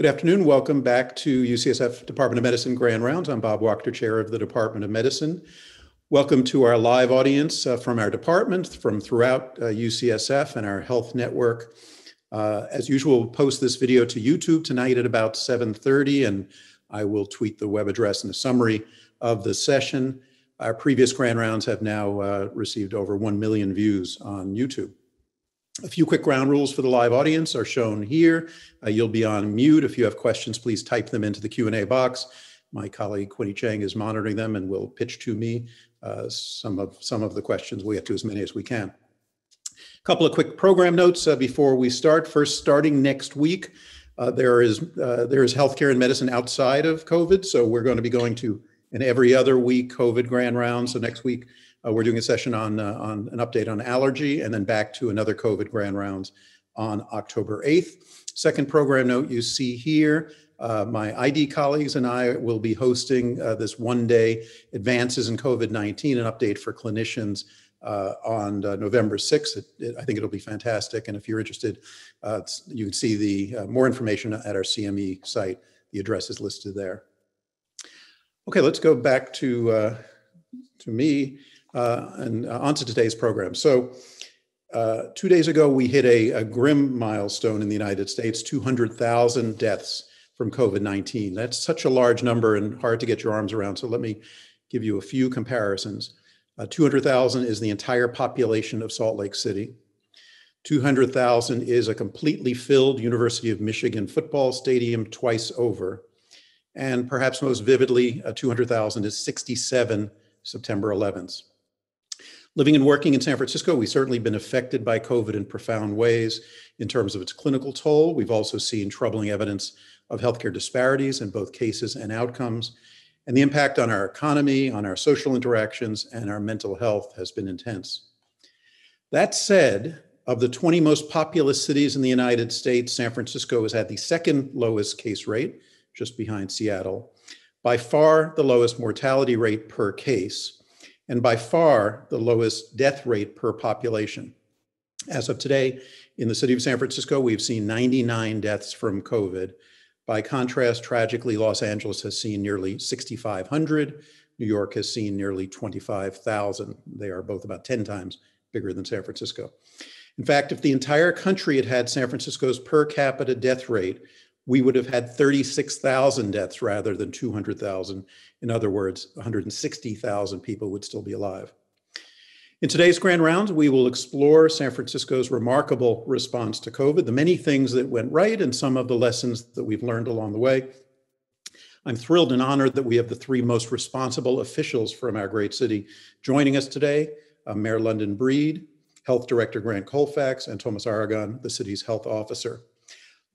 Good afternoon. Welcome back to UCSF Department of Medicine Grand Rounds. I'm Bob Wachter, Chair of the Department of Medicine. Welcome to our live audience from our department, from throughout UCSF and our health network. As usual, we'll post this video to YouTube tonight at about 7:30, and I will tweet the web address and a summary of the session. Our previous Grand Rounds have now received over 1 million views on YouTube. A few quick ground rules for the live audience are shown here. You'll be on mute. If you have questions, please type them into the Q&A box. My colleague Quinny Chang is monitoring them and will pitch to me some of the questions. We'll get to as many as we can. A couple of quick program notes before we start. First, starting next week, there is healthcare and medicine outside of COVID. So we're going to be going to an every other week COVID Grand Round. So next week, we're doing a session on an update on allergy, and then back to another COVID Grand Rounds on October 8th. Second program note you see here, my ID colleagues and I will be hosting this one-day Advances in COVID-19, an update for clinicians on November 6th. I think it'll be fantastic. And if you're interested, you can see the more information at our CME site. The address is listed there. Okay, let's go back to me. And onto today's program. So 2 days ago, we hit a grim milestone in the United States, 200,000 deaths from COVID-19. That's such a large number and hard to get your arms around. So let me give you a few comparisons. 200,000 is the entire population of Salt Lake City. 200,000 is a completely filled University of Michigan football stadium twice over. And perhaps most vividly, 200,000 is 67 September 11ths. Living and working in San Francisco, we've certainly been affected by COVID in profound ways in terms of its clinical toll. We've also seen troubling evidence of healthcare disparities in both cases and outcomes. And the impact on our economy, on our social interactions, and our mental health has been intense. That said, of the 20 most populous cities in the United States, San Francisco has had the second lowest case rate, just behind Seattle, by far the lowest mortality rate per case, and by far the lowest death rate per population. As of today, in the city of San Francisco, we've seen 99 deaths from COVID. By contrast, tragically, Los Angeles has seen nearly 6,500. New York has seen nearly 25,000. They are both about 10 times bigger than San Francisco. In fact, if the entire country had had San Francisco's per capita death rate, we would have had 36,000 deaths rather than 200,000. In other words, 160,000 people would still be alive. In today's Grand Rounds, we will explore San Francisco's remarkable response to COVID, the many things that went right, and some of the lessons that we've learned along the way. I'm thrilled and honored that we have the three most responsible officials from our great city joining us today, Mayor London Breed, Health Director Grant Colfax, and Tomás Aragón, the city's health officer.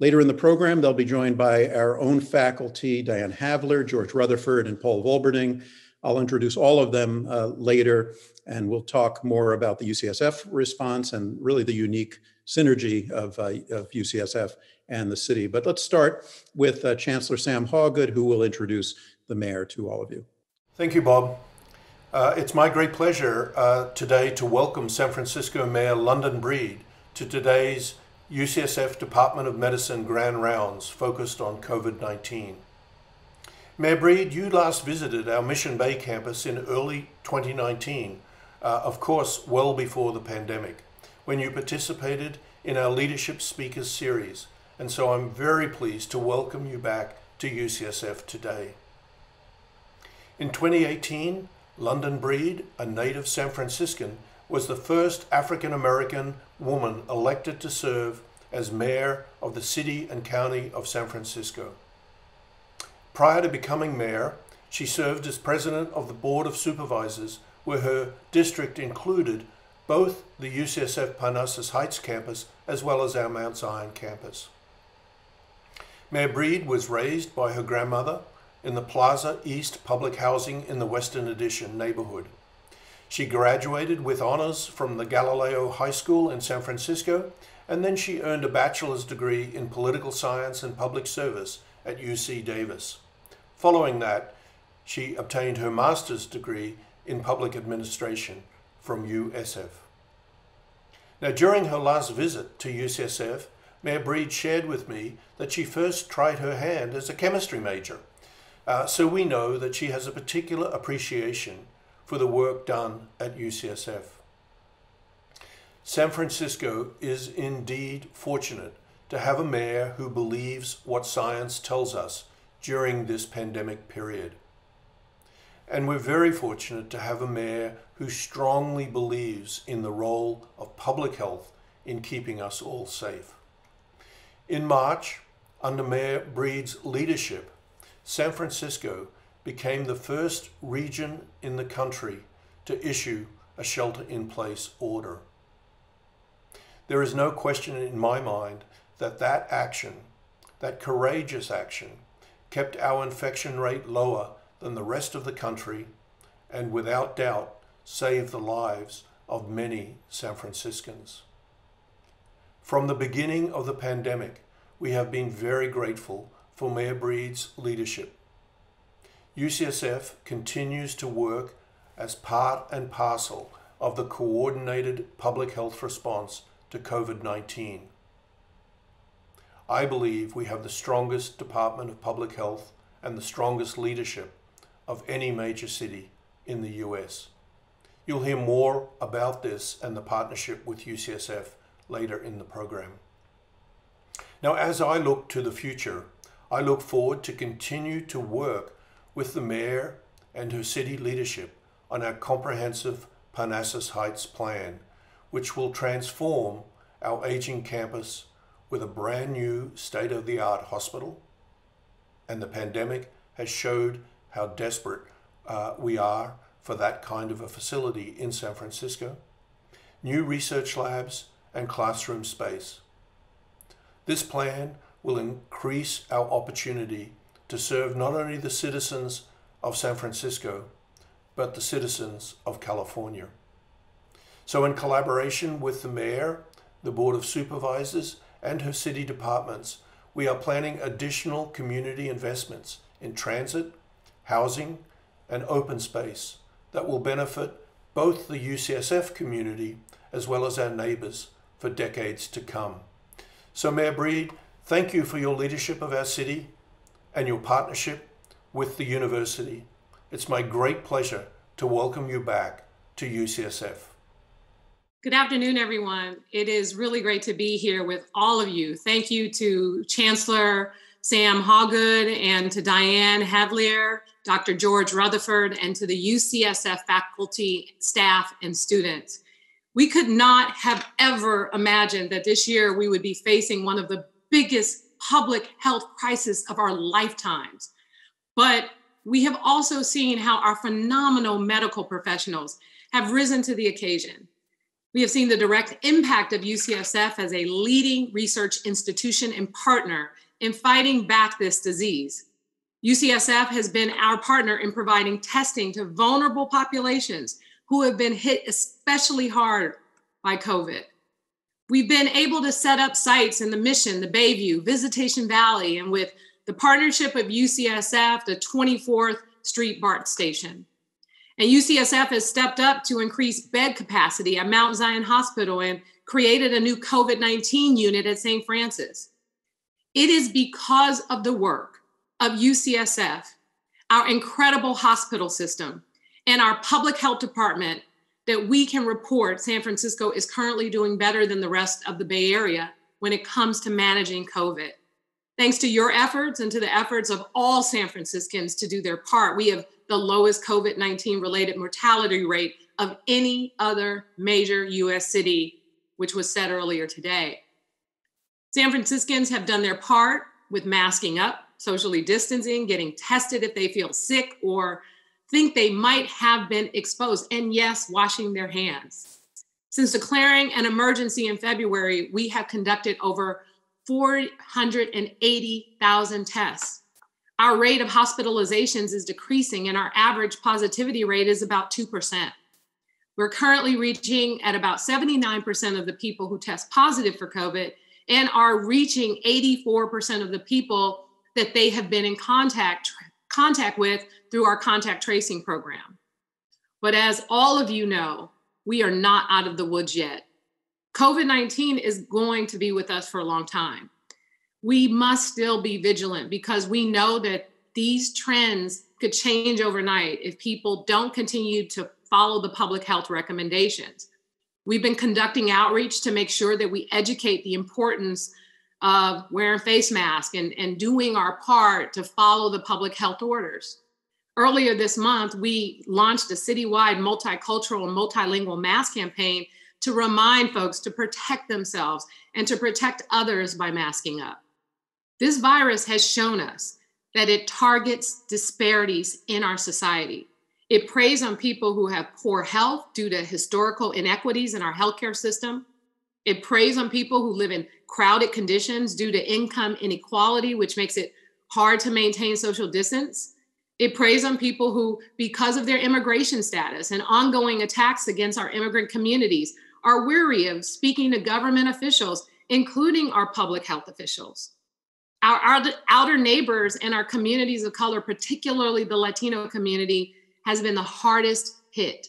Later in the program, they'll be joined by our own faculty, Diane Havlir, George Rutherford, and Paul Volberding. I'll introduce all of them later, and we'll talk more about the UCSF response and really the unique synergy of UCSF and the city. But let's start with Chancellor Sam Hawgood, who will introduce the mayor to all of you. Thank you, Bob. It's my great pleasure today to welcome San Francisco Mayor London Breed to today's UCSF Department of Medicine Grand Rounds focused on COVID-19. Mayor Breed, you last visited our Mission Bay campus in early 2019, of course, well before the pandemic, when you participated in our Leadership Speakers Series, and so I'm very pleased to welcome you back to UCSF today. In 2018, London Breed, a native San Franciscan, was the first African-American woman elected to serve as mayor of the city and county of San Francisco. Prior to becoming mayor, she served as president of the Board of Supervisors, where her district included both the UCSF Parnassus Heights campus as well as our Mount Zion campus. Mayor Breed was raised by her grandmother in the Plaza East Public Housing in the Western Addition neighborhood. She graduated with honors from the Galileo High School in San Francisco, and then she earned a bachelor's degree in political science and public service at UC Davis. Following that, she obtained her master's degree in public administration from USF. Now, during her last visit to UCSF, Mayor Breed shared with me that she first tried her hand as a chemistry major. So we know that she has a particular appreciation for the work done at UCSF. San Francisco is indeed fortunate to have a mayor who believes what science tells us during this pandemic period. And we're very fortunate to have a mayor who strongly believes in the role of public health in keeping us all safe. In March, under Mayor Breed's leadership, San Francisco became the first region in the country to issue a shelter-in-place order. There is no question in my mind that that action, that courageous action, kept our infection rate lower than the rest of the country and without doubt saved the lives of many San Franciscans. From the beginning of the pandemic, we have been very grateful for Mayor Breed's leadership. UCSF continues to work as part and parcel of the coordinated public health response to COVID-19. I believe we have the strongest Department of Public Health and the strongest leadership of any major city in the US. You'll hear more about this and the partnership with UCSF later in the program. Now, as I look to the future, I look forward to continue to work with the mayor and her city leadership on our comprehensive Parnassus Heights plan, which will transform our aging campus with a brand new state-of-the-art hospital. And the pandemic has showed how desperate we are for that kind of a facility in San Francisco, new research labs and classroom space. This plan will increase our opportunity to serve not only the citizens of San Francisco, but the citizens of California. So in collaboration with the mayor, the Board of Supervisors, and her city departments, we are planning additional community investments in transit, housing, and open space that will benefit both the UCSF community as well as our neighbors for decades to come. So Mayor Breed, thank you for your leadership of our city and your partnership with the university. It's my great pleasure to welcome you back to UCSF. Good afternoon, everyone. It is really great to be here with all of you. Thank you to Chancellor Sam Hawgood and to Diane Havlir, Dr. George Rutherford, and to the UCSF faculty, staff, and students. We could not have ever imagined that this year we would be facing one of the biggest public health crises of our lifetimes. But we have also seen how our phenomenal medical professionals have risen to the occasion. We have seen the direct impact of UCSF as a leading research institution and partner in fighting back this disease. UCSF has been our partner in providing testing to vulnerable populations who have been hit especially hard by COVID. We've been able to set up sites in the Mission, the Bayview, Visitation Valley, and with the partnership of UCSF, the 24th Street BART station. And UCSF has stepped up to increase bed capacity at Mount Zion Hospital and created a new COVID-19 unit at St. Francis. It is because of the work of UCSF, our incredible hospital system, and our public health department that we can report San Francisco is currently doing better than the rest of the Bay Area when it comes to managing COVID. Thanks to your efforts and to the efforts of all San Franciscans to do their part, we have the lowest COVID-19 related mortality rate of any other major US city, which was said earlier today. San Franciscans have done their part with masking up, socially distancing, getting tested if they feel sick or think they might have been exposed, and yes, washing their hands. Since declaring an emergency in February, we have conducted over 480,000 tests. Our rate of hospitalizations is decreasing and our average positivity rate is about 2%. We're currently reaching at about 79% of the people who test positive for COVID and are reaching 84% of the people that they have been in contact with through our contact tracing program. But as all of you know, we are not out of the woods yet. COVID-19 is going to be with us for a long time. We must still be vigilant because we know that these trends could change overnight if people don't continue to follow the public health recommendations. We've been conducting outreach to make sure that we educate the importance of wearing face masks and doing our part to follow the public health orders. Earlier this month, we launched a citywide multicultural and multilingual mask campaign to remind folks to protect themselves and to protect others by masking up. This virus has shown us that it targets disparities in our society. It preys on people who have poor health due to historical inequities in our healthcare system. It preys on people who live in crowded conditions due to income inequality, which makes it hard to maintain social distance. It preys on people who, because of their immigration status and ongoing attacks against our immigrant communities, are wary of speaking to government officials, including our public health officials. Our outer neighbors and our communities of color, particularly the Latino community, has been the hardest hit.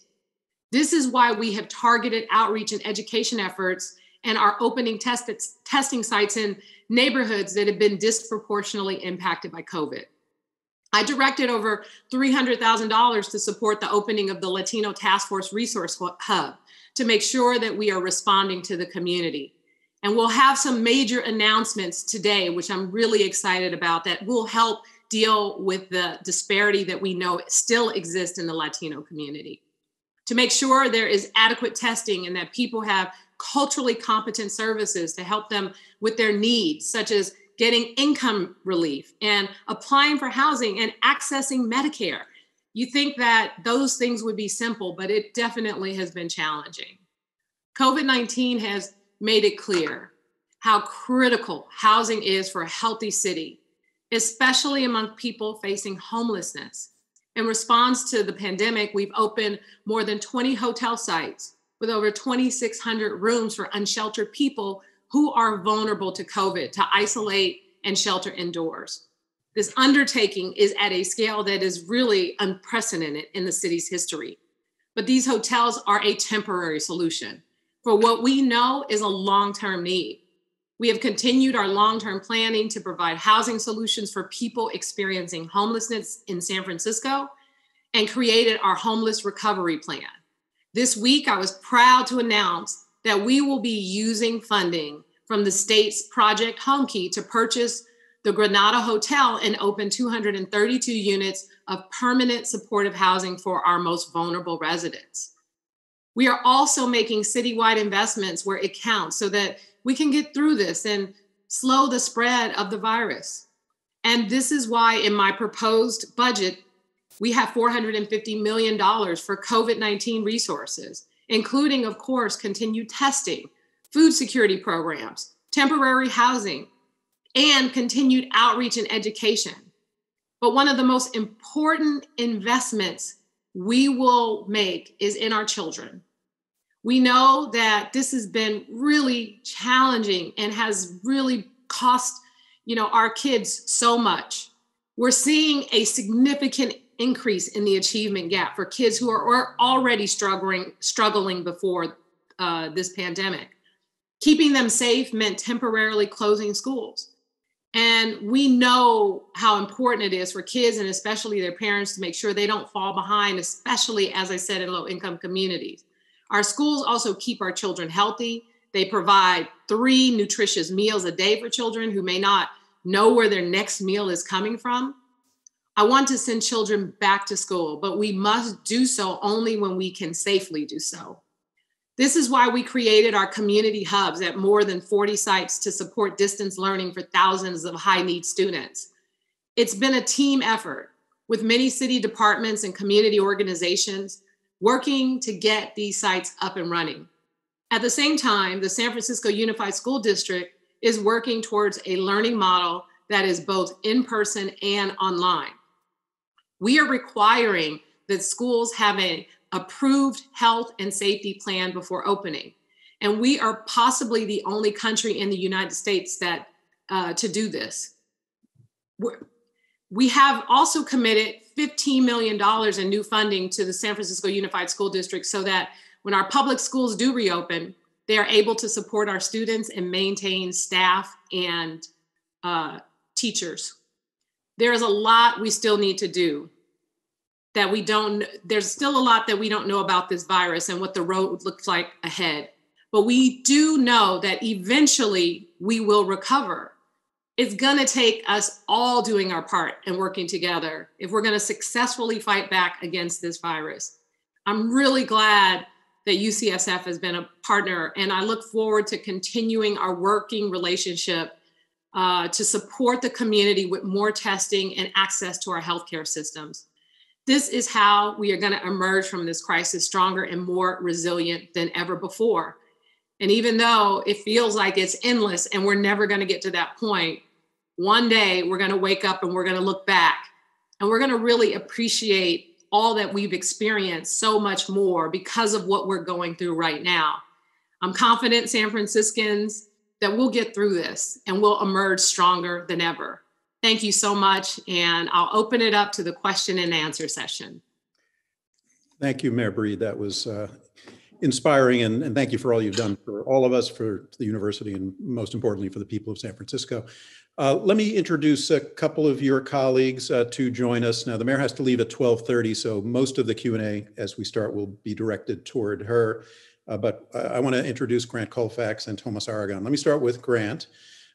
This is why we have targeted outreach and education efforts and are opening testing sites in neighborhoods that have been disproportionately impacted by COVID. I directed over $300,000 to support the opening of the Latino Task Force Resource Hub to make sure that we are responding to the community. And we'll have some major announcements today, which I'm really excited about, that will help deal with the disparity that we know still exists in the Latino community. To make sure there is adequate testing and that people have culturally competent services to help them with their needs, such as getting income relief and applying for housing and accessing Medicare. You think that those things would be simple, but it definitely has been challenging. COVID-19 has made it clear how critical housing is for a healthy city, especially among people facing homelessness. In response to the pandemic, we've opened more than 20 hotel sites with over 2,600 rooms for unsheltered people who are vulnerable to COVID to isolate and shelter indoors. This undertaking is at a scale that is really unprecedented in the city's history. But these hotels are a temporary solution for what we know is a long-term need. We have continued our long-term planning to provide housing solutions for people experiencing homelessness in San Francisco and created our homeless recovery plan. This week, I was proud to announce that we will be using funding from the state's Project HomeKey to purchase the Granada Hotel and open 232 units of permanent supportive housing for our most vulnerable residents. We are also making citywide investments where it counts so that we can get through this and slow the spread of the virus. And this is why in my proposed budget, we have $450 million for COVID-19 resources, including, of course, continued testing, food security programs, temporary housing, and continued outreach and education. But one of the most important investments we will make is in our children. We know that this has been really challenging and has really cost, our kids so much. We're seeing a significant increase in the achievement gap for kids who are already struggling before this pandemic. Keeping them safe meant temporarily closing schools. And we know how important it is for kids and especially their parents to make sure they don't fall behind, especially, as I said, in low-income communities. Our schools also keep our children healthy. They provide 3 nutritious meals a day for children who may not know where their next meal is coming from. I want to send children back to school, but we must do so only when we can safely do so. This is why we created our community hubs at more than 40 sites to support distance learning for thousands of high-need students. It's been a team effort with many city departments and community organizations working to get these sites up and running. At the same time, the San Francisco Unified School District is working towards a learning model that is both in-person and online. We are requiring that schools have an approved health and safety plan before opening. And we are possibly the only country in the United States that to do this. We have also committed $15 million in new funding to the San Francisco Unified School District so that when our public schools do reopen, They are able to support our students and maintain staff and teachers. There is a lot we still need to do that we don't, there's still a lot that we don't know about this virus and what the road looks like ahead. But we do know that eventually we will recover. It's gonna take us all doing our part and working together if we're gonna successfully fight back against this virus. I'm really glad that UCSF has been a partner, and I look forward to continuing our working relationship to support the community with more testing and access to our healthcare systems. This is how we are gonna emerge from this crisis stronger and more resilient than ever before. And even though it feels like it's endless and we're never gonna get to that point, one day we're gonna wake up and we're gonna look back and we're gonna really appreciate all that we've experienced so much more because of what we're going through right now. I'm confident, San Franciscans, that we'll get through this and we'll emerge stronger than ever. Thank you so much. And I'll open it up to the question and answer session. Thank you, Mayor Breed. That was inspiring. And thank you for all you've done for all of us, for the university, and most importantly, for the people of San Francisco. Let me introduce a couple of your colleagues to join us. Now, the mayor has to leave at 12:30, so most of the Q&A as we start will be directed toward her. But I want to introduce Grant Colfax and Tomás Aragón. Let me start with Grant,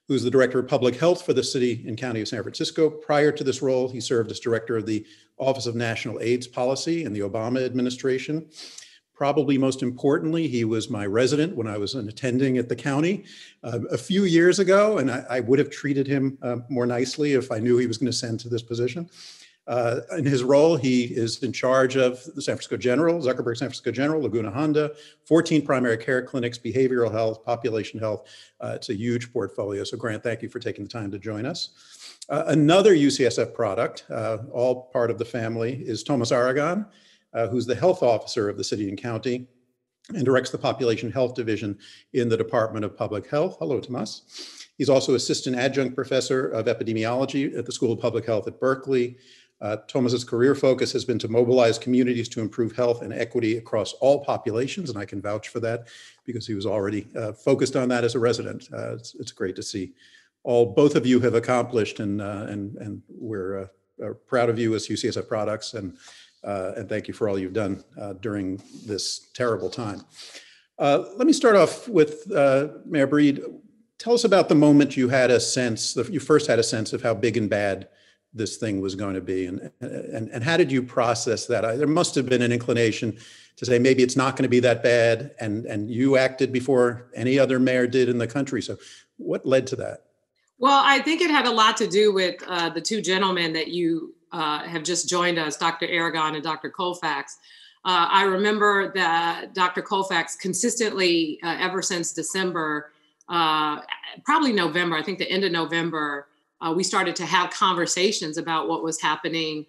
who's the Director of Public Health for the City and County of San Francisco. Prior to this role, he served as Director of the Office of National AIDS Policy in the Obama administration. Probably most importantly, he was my resident when I was an attending at the county a few years ago, and I would have treated him more nicely if I knew he was going to send to this position. In his role, he is in charge of the San Francisco General, Zuckerberg San Francisco General, Laguna Honda, 14 primary care clinics, behavioral health, population health. It's a huge portfolio. So Grant, thank you for taking the time to join us. Another UCSF product, all part of the family, is Tomás Aragón, who's the health officer of the city and county and directs the population health division in the Department of Public Health. Hello, Tomás. He's also assistant adjunct professor of epidemiology at the School of Public Health at Berkeley. Tomás's career focus has been to mobilize communities to improve health and equity across all populations, and I can vouch for that because he was already focused on that as a resident. It's great to see all both of you have accomplished, and we're proud of you as UCSF products, and thank you for all you've done during this terrible time. Let me start off with Mayor Breed. Tell us about the moment you had a sense, you first had a sense of how big and bad this thing was going to be, and how did you process that? There must have been an inclination to say maybe it's not going to be that bad, and you acted before any other mayor did in the country. So what led to that? Well, I think it had a lot to do with the two gentlemen that you have just joined us, Dr. Aragón and Dr. Colfax. I remember that Dr. Colfax consistently, ever since December, probably November, I think the end of November, we started to have conversations about what was happening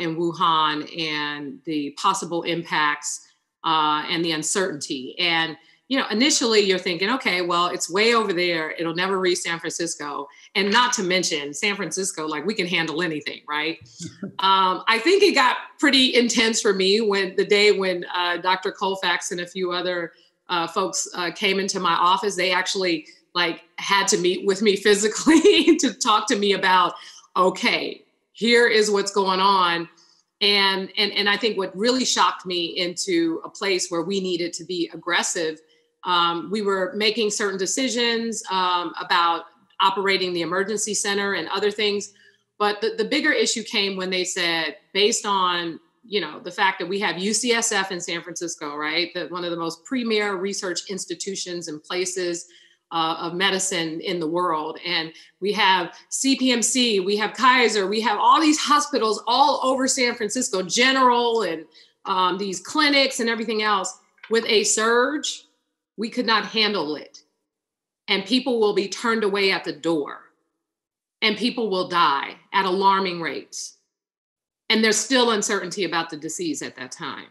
in Wuhan and the possible impacts and the uncertainty. And you know, initially you're thinking, okay, well, it's way over there. It'll never reach San Francisco. And not to mention San Francisco, like we can handle anything, right? I think it got pretty intense for me when the day when Dr. Colfax and a few other folks came into my office. They actually like had to meet with me physically to talk to me about, okay, here is what's going on. And I think what really shocked me into a place where we needed to be aggressive, we were making certain decisions about operating the emergency center and other things. But the bigger issue came when they said, based on, you know, the fact that we have UCSF in San Francisco, right? That one of the most premier research institutions and places of medicine in the world. And we have CPMC, we have Kaiser, we have all these hospitals all over San Francisco, General, and these clinics and everything else. With a surge, we could not handle it. And people will be turned away at the door. And people will die at alarming rates. And there's still uncertainty about the disease at that time.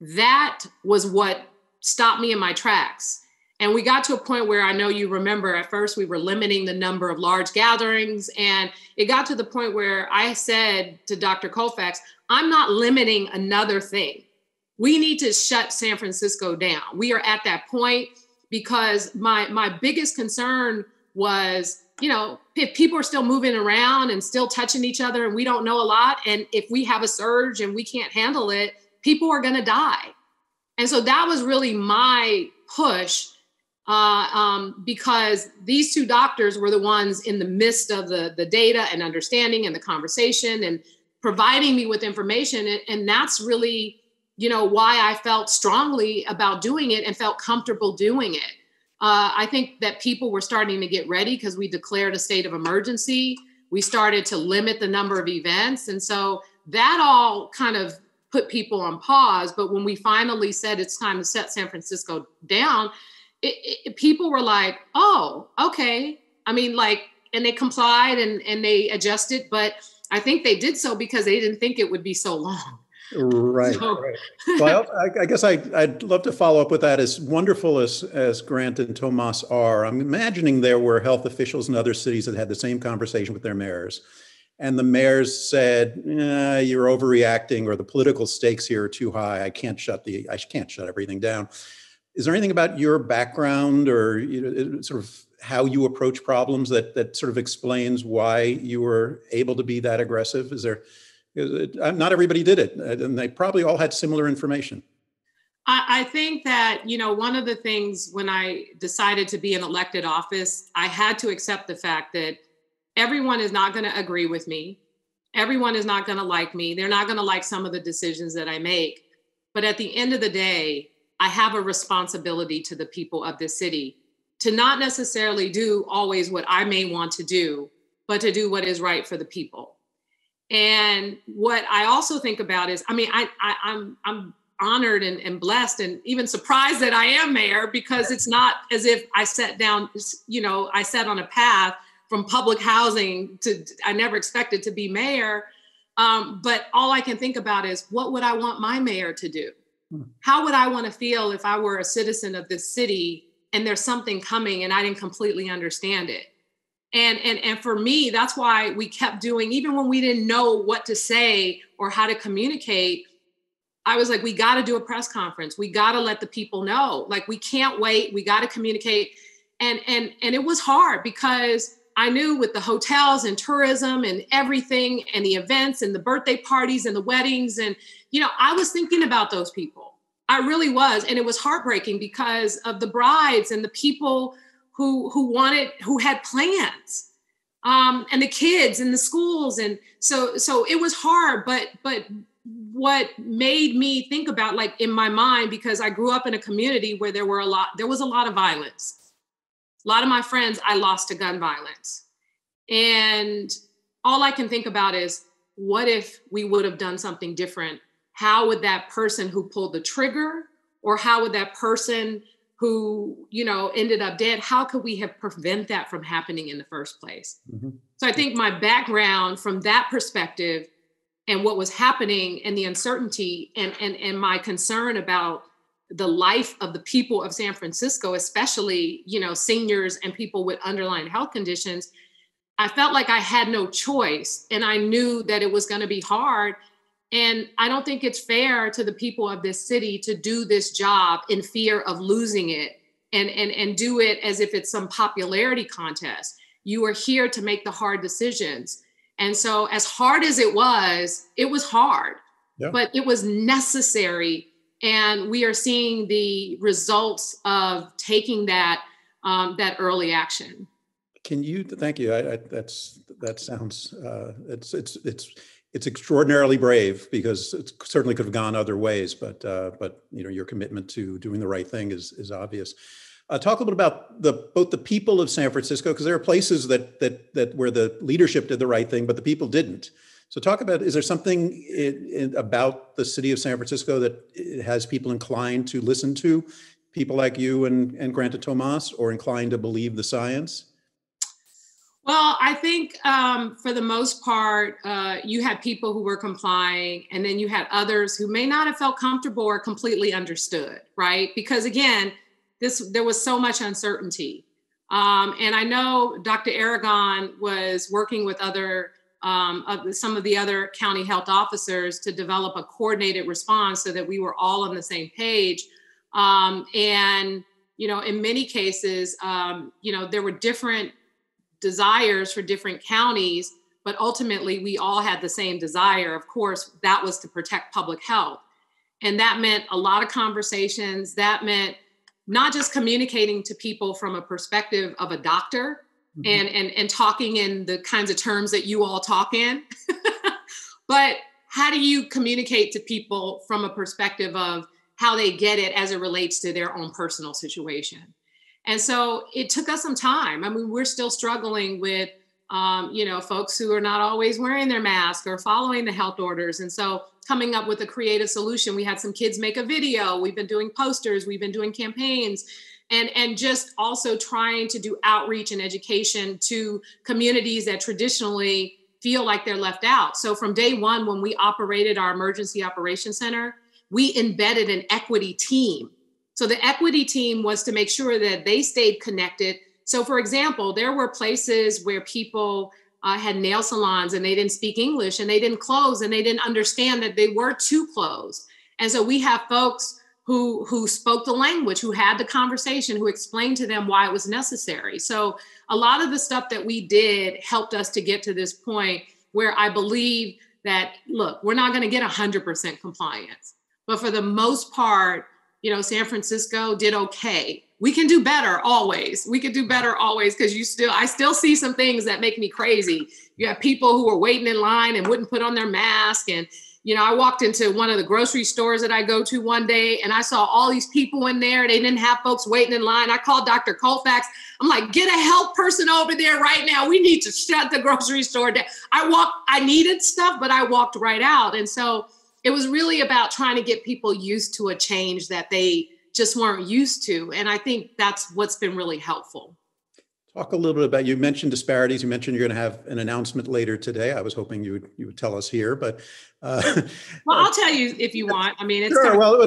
That was what stopped me in my tracks. And we got to a point where I know you remember at first we were limiting the number of large gatherings. And it got to the point where I said to Dr. Colfax, I'm not limiting another thing. We need to shut San Francisco down. We are at that point because my biggest concern was, you know, if people are still moving around and still touching each other and we don't know a lot, and if we have a surge and we can't handle it, people are going to die. And so that was really my push because these two doctors were the ones in the midst of the data and understanding and the conversation and providing me with information. And that's really, you know, why I felt strongly about doing it and felt comfortable doing it. I think that people were starting to get ready because we declared a state of emergency. We started to limit the number of events. And so that all kind of put people on pause. But when we finally said it's time to set San Francisco down, people were like, oh, okay. I mean, like, and they complied and they adjusted. But I think they did so because they didn't think it would be so long. Right. So, right. Well, I guess I'd love to follow up with that. As wonderful as Grant and Tomás are, I'm imagining there were health officials in other cities that had the same conversation with their mayors. And the mayors said, you're overreacting, or the political stakes here are too high. I can't shut everything down. Is there anything about your background or, you know, sort of how you approach problems that sort of explains why you were able to be that aggressive? Is there... Not everybody did it, and they probably all had similar information. I think that, you know, one of the things when I decided to be in elected office, I had to accept the fact that everyone is not going to agree with me. Everyone is not going to like me. They're not going to like some of the decisions that I make. But at the end of the day, I have a responsibility to the people of this city to not necessarily do always what I may want to do, but to do what is right for the people. And what I also think about is, I mean, I'm honored and blessed and even surprised that I am mayor, because it's not as if I sat down, you know, I sat on a path from public housing to, I never expected to be mayor. But all I can think about is, what would I want my mayor to do? How would I want to feel if I were a citizen of this city and there's something coming and I didn't completely understand it? And for me, that's why we kept doing, even when we didn't know what to say or how to communicate, I was like, we got to do a press conference. We got to let the people know, like, we can't wait. We got to communicate. And it was hard because I knew with the hotels and tourism and everything and the events and the birthday parties and the weddings. And, you know, I was thinking about those people. I really was. And it was heartbreaking because of the brides and the people who had plans, and the kids and the schools. And so it was hard, but what made me think about, like, in my mind, because I grew up in a community where there was a lot of violence. A lot of my friends, I lost to gun violence. And all I can think about is, what if we would have done something different? How would that person who pulled the trigger, or how would that person who, you know, ended up dead, how could we have prevent that from happening in the first place? Mm-hmm. So I think my background from that perspective and what was happening and the uncertainty and my concern about the life of the people of San Francisco, especially, you know, seniors and people with underlying health conditions, I felt like I had no choice. And I knew that it was going to be hard. And I don't think it's fair to the people of this city to do this job in fear of losing it and do it as if it's some popularity contest. You are here to make the hard decisions. And so as hard as it was hard, yeah, but it was necessary. And we are seeing the results of taking that early action. Thank you. It's extraordinarily brave, because it certainly could have gone other ways, but you know, your commitment to doing the right thing is obvious. Talk a little bit about both the people of San Francisco, because there are places that where the leadership did the right thing, but the people didn't. So talk about, is there something about the city of San Francisco that it has people inclined to listen to, people like you and Grant and Tomás, or inclined to believe the science? Well, I think for the most part, you had people who were complying, and then you had others who may not have felt comfortable or completely understood, right? Because again, there was so much uncertainty. And I know Dr. Aragon was working with some of the other county health officers to develop a coordinated response so that we were all on the same page. And you know, in many cases, you know, there were different desires for different counties, but ultimately we all had the same desire. Of course, that was to protect public health. And that meant a lot of conversations. That meant not just communicating to people from a perspective of a doctor, mm-hmm. and talking in the kinds of terms that you all talk in, but how do you communicate to people from a perspective of how they get it as it relates to their own personal situation? And so it took us some time. I mean, we're still struggling with, you know, folks who are not always wearing their mask or following the health orders. And so coming up with a creative solution, we had some kids make a video. We've been doing posters. We've been doing campaigns. And just also trying to do outreach and education to communities that traditionally feel like they're left out. So from day one, when we operated our emergency operations center, we embedded an equity team. So the equity team was to make sure that they stayed connected. So for example, there were places where people had nail salons and they didn't speak English and they didn't close and they didn't understand that they were to close. And so we have folks who spoke the language, who had the conversation, who explained to them why it was necessary. So a lot of the stuff that we did helped us to get to this point where I believe that, look, we're not going to get 100% compliance, but for the most part, you know, San Francisco did okay. We can do better always. We can do better always because I still see some things that make me crazy. You have people who were waiting in line and wouldn't put on their mask. And, you know, I walked into one of the grocery stores that I go to one day and I saw all these people in there. They didn't have folks waiting in line. I called Dr. Colfax. I'm like, get a health person over there right now. We need to shut the grocery store down. I needed stuff, but I walked right out. And so it was really about trying to get people used to a change that they just weren't used to. And I think that's what's been really helpful. Talk a little bit about, you mentioned disparities. You mentioned you're going to have an announcement later today. I was hoping you would tell us here, but. Well, I'll tell you if you want. I mean, it's. Sure, well,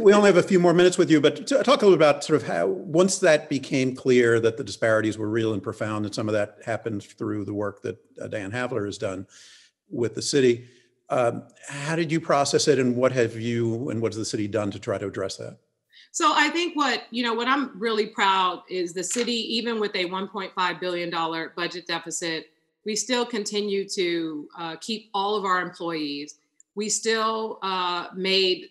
we only have a few more minutes with you, but talk a little about sort of how, once that became clear that the disparities were real and profound, and some of that happened through the work that Diane Havlir has done with the city. How did you process it, and what have you and what has the city done to try to address that? So I think what I'm really proud is the city, even with a $1.5 billion budget deficit, we still continue to keep all of our employees. We still made,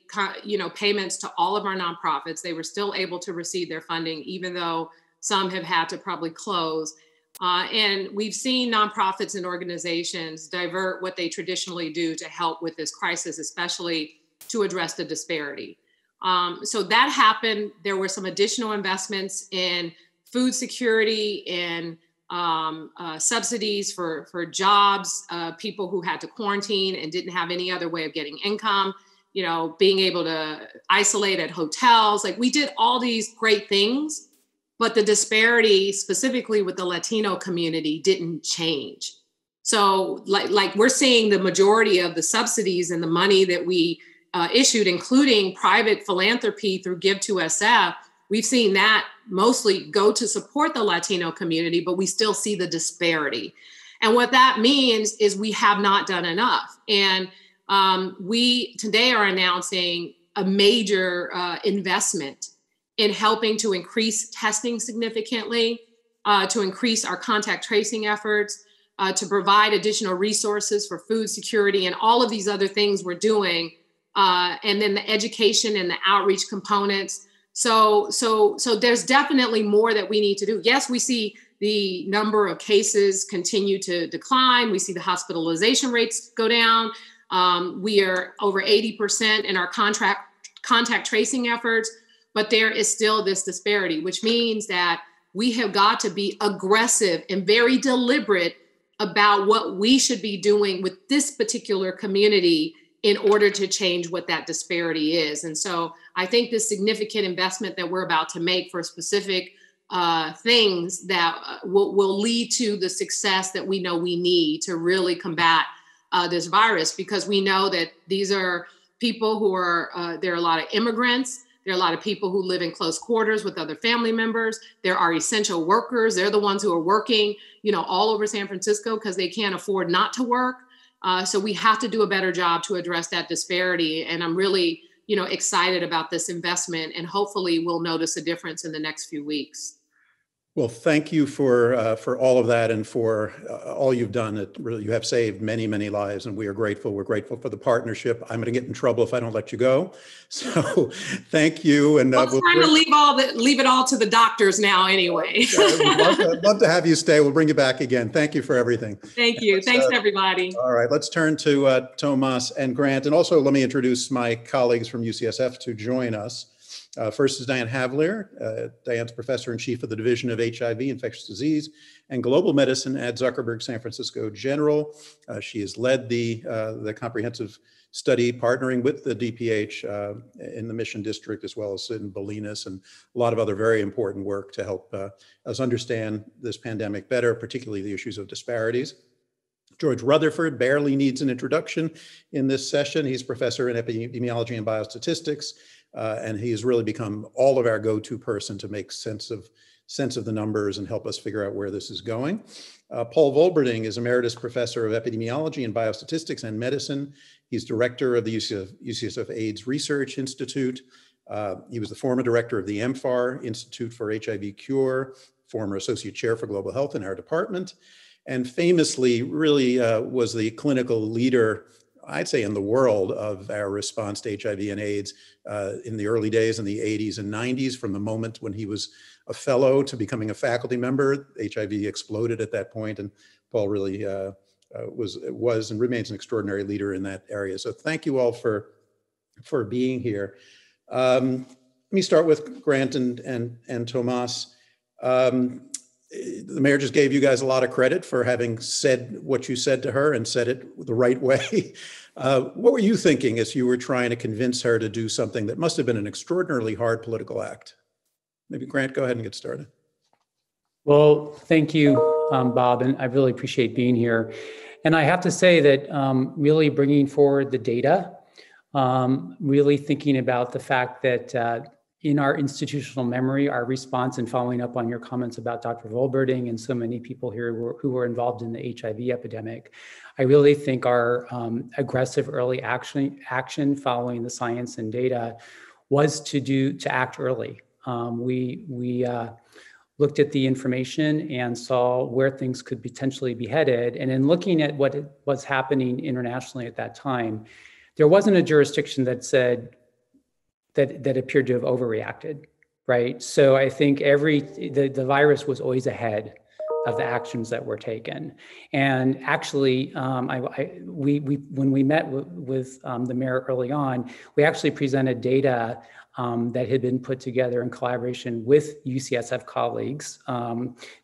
payments to all of our nonprofits. They were still able to receive their funding, even though some have had to probably close. And we've seen nonprofits and organizations divert what they traditionally do to help with this crisis, especially to address the disparity. So that happened. There were some additional investments in food security and subsidies for jobs, people who had to quarantine and didn't have any other way of getting income, you know, being able to isolate at hotels. Like, we did all these great things. But the disparity, specifically with the Latino community, didn't change. So like we're seeing the majority of the subsidies and the money that we issued, including private philanthropy through Give2SF, we've seen that mostly go to support the Latino community, but we still see the disparity. And what that means is we have not done enough. And we today are announcing a major investment in helping to increase testing significantly, to increase our contact tracing efforts, to provide additional resources for food security and all of these other things we're doing. And then the education and the outreach components. So there's definitely more that we need to do. Yes, we see the number of cases continue to decline. We see the hospitalization rates go down. We are over 80% in our contact tracing efforts. But there is still this disparity, which means that we have got to be aggressive and very deliberate about what we should be doing with this particular community in order to change what that disparity is. And so I think the significant investment that we're about to make for specific things that will lead to the success that we know we need to really combat this virus, because we know that these are people who are, there are a lot of immigrants. There are a lot of people who live in close quarters with other family members. There are essential workers. They're the ones who are working, you know, all over San Francisco because they can't afford not to work. So we have to do a better job to address that disparity. And I'm really, you know, excited about this investment, and hopefully we'll notice a difference in the next few weeks. Well, thank you for all of that and for all you've done. It really, you have saved many, many lives, and we are grateful. We're grateful for the partnership. I'm going to get in trouble if I don't let you go. So, thank you. And we'll try to leave it all to the doctors now, anyway. I'd love to have you stay. We'll bring you back again. Thank you for everything. Thank you. Thanks, everybody. All right, let's turn to Tomás and Grant, and also let me introduce my colleagues from UCSF to join us. First is Diane Havlir. Diane's professor and chief of the Division of HIV, Infectious Disease, and Global Medicine at Zuckerberg San Francisco General. She has led the comprehensive study partnering with the DPH in the Mission District, as well as in Bolinas, and a lot of other very important work to help us understand this pandemic better, particularly the issues of disparities. George Rutherford barely needs an introduction in this session. He's professor in epidemiology and biostatistics. And he has really become all of our go-to person to make sense of the numbers and help us figure out where this is going. Paul Volberding is Emeritus Professor of Epidemiology and Biostatistics and Medicine. He's Director of the UCSF AIDS Research Institute. He was the former Director of the MFAR Institute for HIV Cure, former Associate Chair for Global Health in our department, and famously really was the clinical leader, I'd say, in the world of our response to HIV and AIDS in the early days in the 80s and 90s. From the moment when he was a fellow to becoming a faculty member, HIV exploded at that point, and Paul really was and remains an extraordinary leader in that area. So thank you all for being here. Let me start with Grant and Tomás. The mayor just gave you guys a lot of credit for having said what you said to her and said it the right way. What were you thinking as you were trying to convince her to do something that must have been an extraordinarily hard political act? Maybe Grant, go ahead and get started. Well, thank you, Bob, and I really appreciate being here. And I have to say that really bringing forward the data, really thinking about the fact that in our institutional memory, our response, and following up on your comments about Dr. Volberding and so many people here who were involved in the HIV epidemic, I really think our aggressive early action following the science and data was to act early. We looked at the information and saw where things could potentially be headed, and in looking at what was happening internationally at that time, there wasn't a jurisdiction that said. That appeared to have overreacted, right? So I think the virus was always ahead of the actions that were taken. And actually, when we met with the mayor early on, we actually presented data that had been put together in collaboration with UCSF colleagues,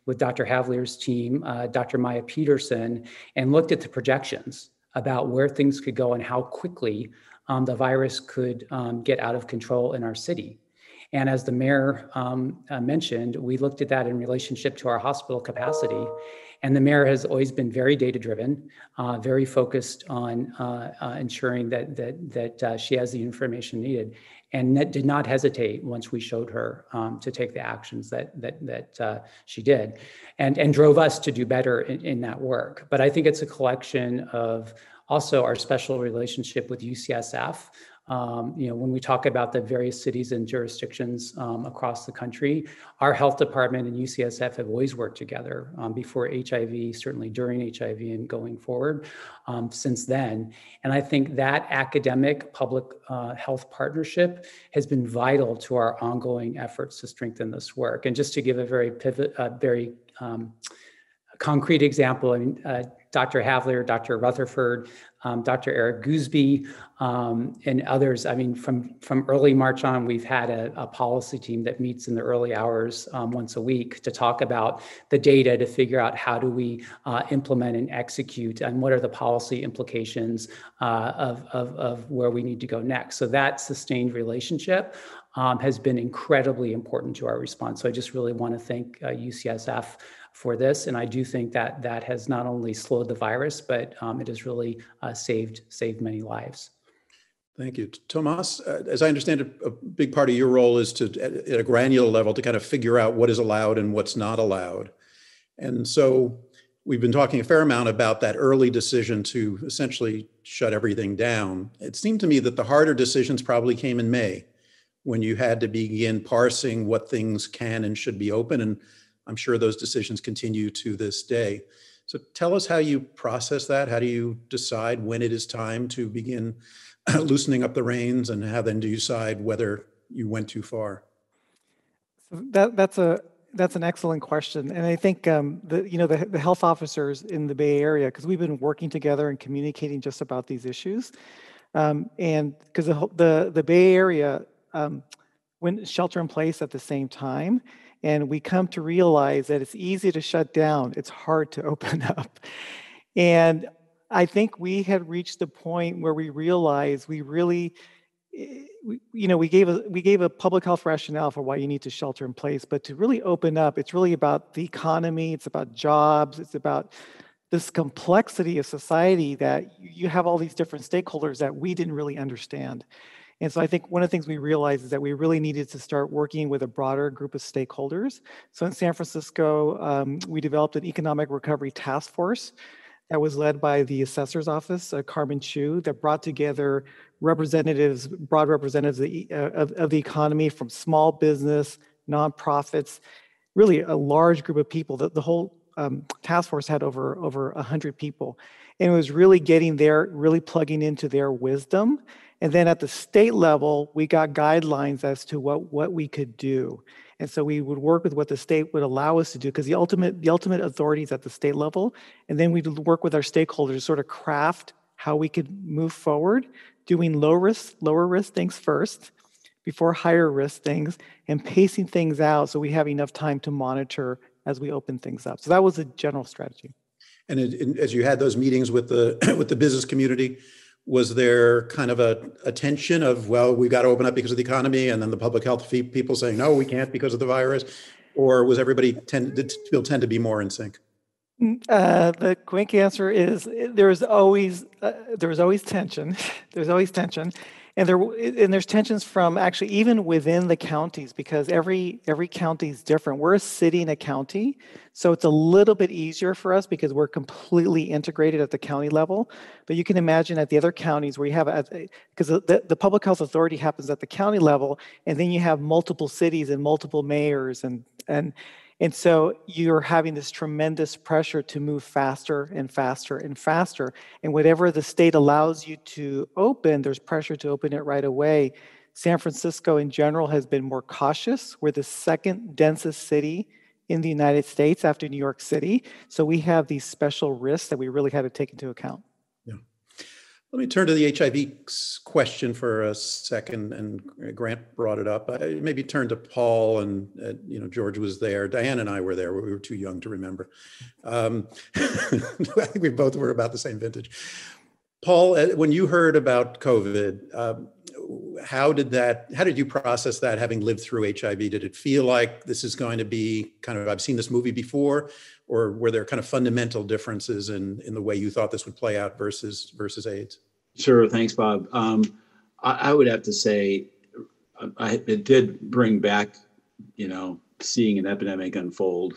with Dr. Havlir's team, Dr. Maya Peterson, and looked at the projections about where things could go and how quickly the virus could get out of control in our city. And as the mayor mentioned, we looked at that in relationship to our hospital capacity. And the mayor has always been very data-driven, very focused on ensuring that she has the information needed, and that did not hesitate once we showed her to take the actions that she did, and drove us to do better in that work. But I think it's a collection of also our special relationship with UCSF. You know, when we talk about the various cities and jurisdictions across the country, our health department and UCSF have always worked together before HIV, certainly during HIV and going forward since then. And I think that academic public health partnership has been vital to our ongoing efforts to strengthen this work. And just to give a very concrete example, I mean, Dr. Havlir, Dr. Rutherford, Dr. Eric Gooseby, and others. I mean, from early March on, we've had a policy team that meets in the early hours once a week to talk about the data, to figure out how do we implement and execute, and what are the policy implications of where we need to go next. So that sustained relationship has been incredibly important to our response. So I just really want to thank UCSF for this, and I do think that has not only slowed the virus, but it has really saved many lives. Thank you. Tomás, as I understand it, a big part of your role is to, at a granular level, to kind of figure out what is allowed and what's not allowed. And so We've been talking a fair amount about that early decision to essentially shut everything down. It seemed to me that the harder decisions probably came in May, when you had to begin parsing what things can and should be open. And I'm sure those decisions continue to this day. So tell us how you process that. How do you decide when it is time to begin loosening up the reins, and how then do you decide whether you went too far? So that's an excellent question. And I think the health officers in the Bay Area, because we've been working together and communicating just about these issues. And because the Bay Area went shelter in place at the same time. And we come to realize that it's easy to shut down. It's hard to open up. And I think we had reached the point where we realized we really, we gave a public health rationale for why you need to shelter in place, but to really open up, it's really about the economy, it's about jobs, it's about this complexity of society that you have all these different stakeholders that we didn't really understand. And so I think one of the things we realized is that we really needed to start working with a broader group of stakeholders. So in San Francisco, we developed an economic recovery task force that was led by the assessor's office, Carmen Chu, that brought together representatives, broad representatives of the economy, from small business, nonprofits, really a large group of people. The whole task force had over 100 people. And it was really getting there, really plugging into their wisdom. And then at the state level, we got guidelines as to what we could do. And so we would work with what the state would allow us to do, because the ultimate authority is at the state level. And then we'd work with our stakeholders to sort of craft how we could move forward, doing lower risk things first before higher risk things, and pacing things out so we have enough time to monitor as we open things up. So that was a general strategy. And as you had those meetings with the business community, was there kind of a tension of, well, we've got to open up because of the economy, and then the public health people saying, no, we can't because of the virus? Or was everybody tend to be more in sync? The quick answer is there was always tension. There's always tension, and there's tensions from actually even within the counties, because every county is different. We're a city and a county, so it's a little bit easier for us because we're completely integrated at the county level. But you can imagine at the other counties where you have, because the public health authority happens at the county level, and then you have multiple cities and multiple mayors and so you're having this tremendous pressure to move faster and faster and faster. And whatever the state allows you to open, there's pressure to open it right away. San Francisco in general has been more cautious. We're the second densest city in the United States after New York City. So we have these special risks that we really had to take into account. Yeah. Let me turn to the HIV question for a second, and Grant brought it up. I maybe turn to Paul, and George was there. Diane and I were there. We were too young to remember. I think we both were about the same vintage. Paul, when you heard about COVID, how did you process that, having lived through HIV? Did it feel like this is going to be kind of, I've seen this movie before, or were there kind of fundamental differences in the way you thought this would play out versus AIDS? Sure, thanks, Bob. I would have to say it did bring back, seeing an epidemic unfold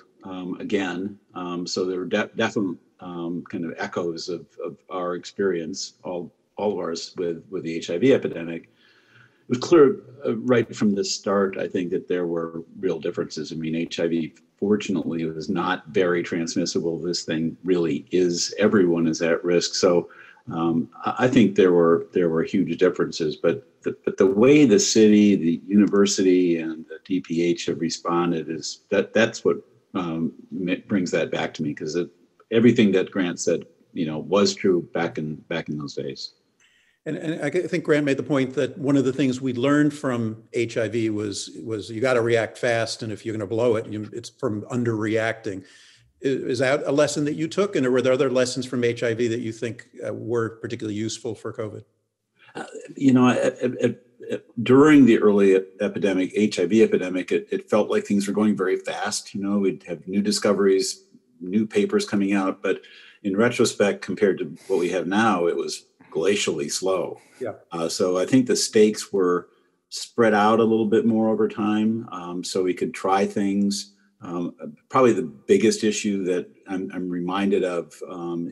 again. So there were definite kind of echoes of our experience, all of ours with the HIV epidemic. It was clear right from the start, I think, that there were real differences. I mean, HIV, fortunately, was not very transmissible. This thing really is. Everyone is at risk. So I think there were huge differences. But the way the city, the university, and the DPH have responded is that's what brings that back to me, because everything that Grant said, was true back in those days. And I think Grant made the point that one of the things we learned from HIV was you got to react fast, and if you're going to blow it, it's from underreacting. Is that a lesson that you took, and were there other lessons from HIV that you think were particularly useful for COVID? During the early HIV epidemic, it felt like things were going very fast. We'd have new discoveries, new papers coming out, but in retrospect, compared to what we have now, it was glacially slow. Yeah. So I think the stakes were spread out a little bit more over time, so we could try things. Probably the biggest issue that I'm reminded of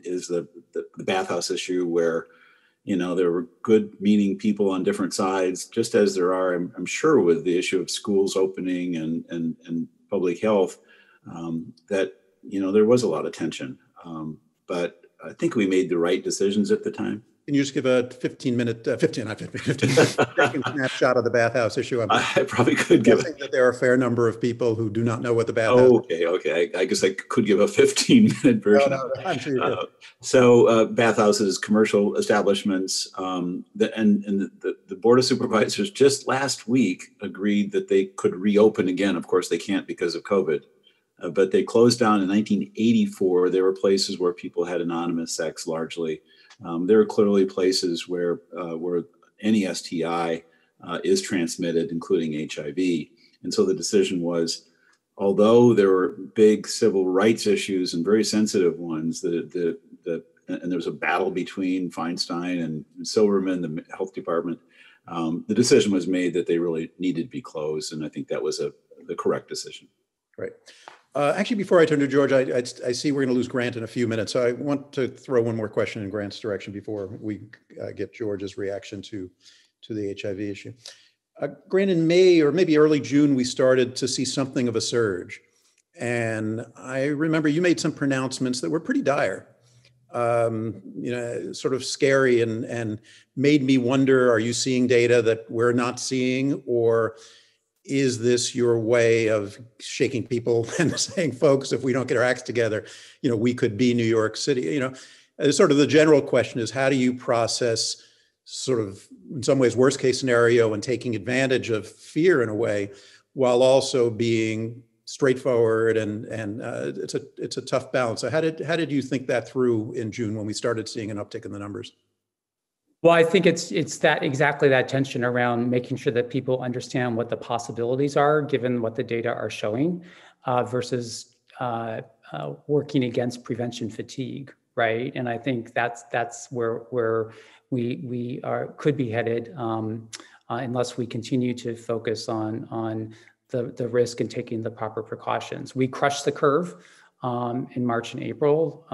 is the bathhouse issue, where, you know, there were good meaning people on different sides, just as there are, I'm sure, with the issue of schools opening and public health, that, you know, there was a lot of tension. But I think we made the right decisions at the time. Can you just give a 15 second snapshot of the bathhouse issue? I probably could give it. That there are a fair number of people who do not know what the bathhouse is. Okay. I guess I could give a 15-minute version. No, I'm sure you could. So bathhouses, commercial establishments, the Board of Supervisors just last week agreed that they could reopen again. Of course, they can't because of COVID. But they closed down in 1984. There were places where people had anonymous sex largely. There are clearly places where any STI is transmitted, including HIV. And so the decision was, although there were big civil rights issues and very sensitive ones, and there was a battle between Feinstein and Silverman, the health department, the decision was made that they really needed to be closed. And I think that was the correct decision. Right. Actually, before I turn to George, I see we're going to lose Grant in a few minutes. So I want to throw one more question in Grant's direction before we get George's reaction to the HIV issue. Grant, in May or maybe early June, we started to see something of a surge. And I remember you made some pronouncements that were pretty dire, you know, sort of scary, and made me wonder, are you seeing data that we're not seeing, or is this your way of shaking people and saying, folks, if we don't get our acts together, you know, we could be New York City? You know, sort of the general question is, how do you process sort of, in some ways, worst case scenario and taking advantage of fear in a way, while also being straightforward? And it's a tough balance. So how did you think that through in June when we started seeing an uptick in the numbers? Well, I think it's that exactly that tension around making sure that people understand what the possibilities are, given what the data are showing, versus working against prevention fatigue, right? And I think that's where we could be headed unless we continue to focus on the risk and taking the proper precautions. We crushed the curve. In March and April,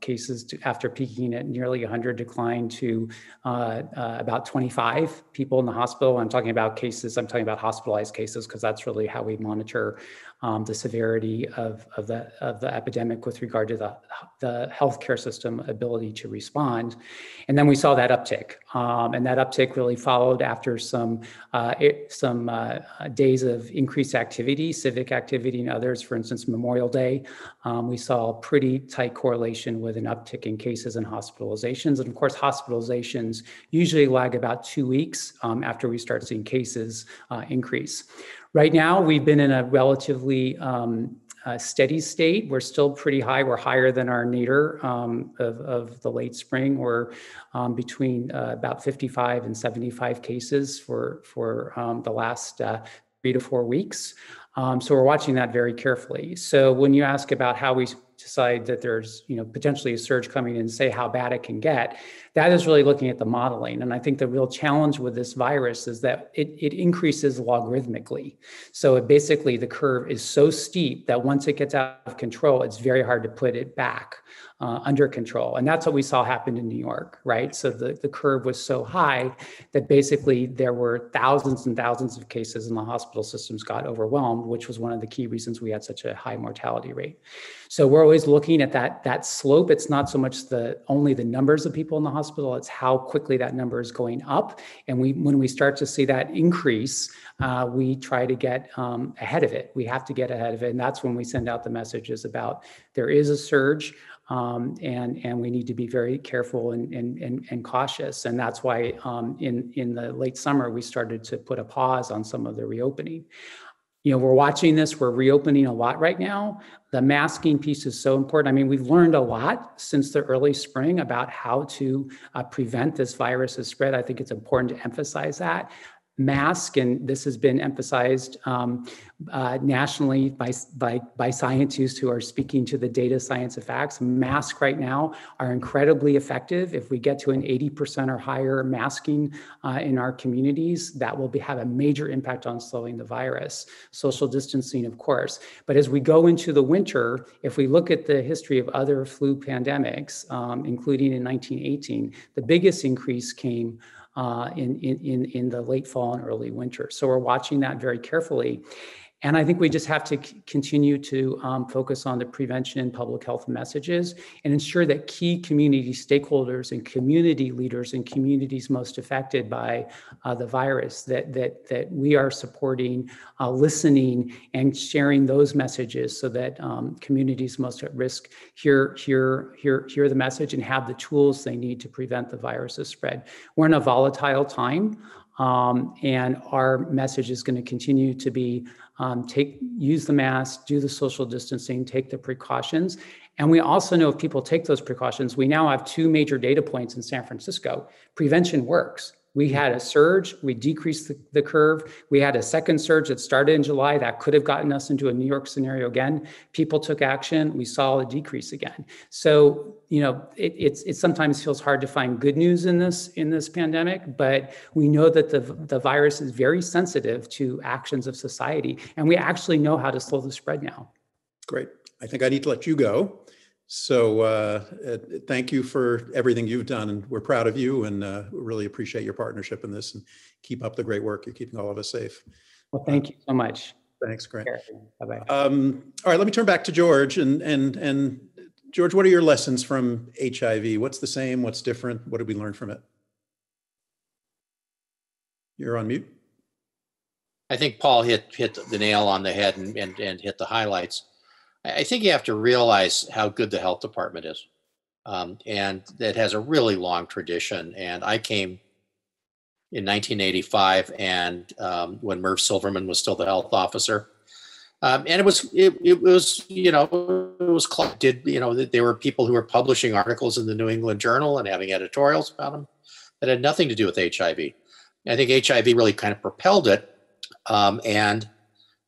cases after peaking at nearly 100 declined to about 25 people in the hospital. I'm talking about hospitalized cases, because that's really how we monitor the severity of the epidemic with regard to the healthcare system ability to respond. And then we saw that uptick, and that uptick really followed after some days of increased activity, civic activity and others. For instance, Memorial Day, we saw a pretty tight correlation with an uptick in cases and hospitalizations. And of course, hospitalizations usually lag about 2 weeks after we start seeing cases increase. Right now, we've been in a relatively steady state. We're still pretty high. We're higher than our nadir of the late spring. We're between about 55 and 75 cases for the last 3 to 4 weeks. So we're watching that very carefully. So when you ask about how we decide that there's, you know, potentially a surge coming in, say how bad it can get, that is really looking at the modeling. And I think the real challenge with this virus is that it increases logarithmically. So basically the curve is so steep that once it gets out of control, it's very hard to put it back under control. And that's what we saw happen in New York, right? So the curve was so high that basically there were thousands and thousands of cases and the hospital systems got overwhelmed, which was one of the key reasons we had such a high mortality rate. So we're always looking at that slope. It's not so much only the numbers of people in the hospital, it's how quickly that number is going up. And when we start to see that increase, we try to get ahead of it. We have to get ahead of it. And that's when we send out the messages about there is a surge. And we need to be very careful and cautious. And that's why in the late summer, we started to put a pause on some of the reopening. You know, we're watching this, we're reopening a lot right now. The masking piece is so important. I mean, we've learned a lot since the early spring about how to prevent this virus's spread. I think it's important to emphasize that. mask, and this has been emphasized nationally by scientists who are speaking to the data science of facts. Masks right now are incredibly effective. If we get to an 80% or higher masking in our communities, that will have a major impact on slowing the virus. Social distancing, of course. But as we go into the winter, if we look at the history of other flu pandemics, including in 1918, the biggest increase came in the late fall and early winter. So we're watching that very carefully. And I think we just have to continue to focus on the prevention and public health messages and ensure that key community stakeholders and community leaders in communities most affected by the virus, that we are supporting, listening, and sharing those messages so that communities most at risk hear the message and have the tools they need to prevent the virus's spread. We're in a volatile time. And our message is going to continue to be use the mask, do the social distancing, take the precautions. And we also know if people take those precautions, we now have two major data points in San Francisco. Prevention works. We had a surge, we decreased the curve. We had a second surge that started in July that could have gotten us into a New York scenario again. People took action, we saw a decrease again. So, you know, it sometimes feels hard to find good news in this pandemic, but we know that the virus is very sensitive to actions of society, and we actually know how to slow the spread now. Great, I think I need to let you go. So thank you for everything you've done, and we're proud of you, and we really appreciate your partnership in this, and keep up the great work. You're keeping all of us safe. Well, thank you so much. Thanks, Grant. Bye-bye. All right, let me turn back to George. And George, what are your lessons from HIV? What's the same? What's different? What did we learn from it? You're on mute. I think Paul hit the nail on the head and hit the highlights. I think you have to realize how good the health department is, and that has a really long tradition. And I came in 1985, and when Merv Silverman was still the health officer, and it was there were people who were publishing articles in the New England Journal and having editorials about them that had nothing to do with HIV. And I think HIV really kind of propelled it, and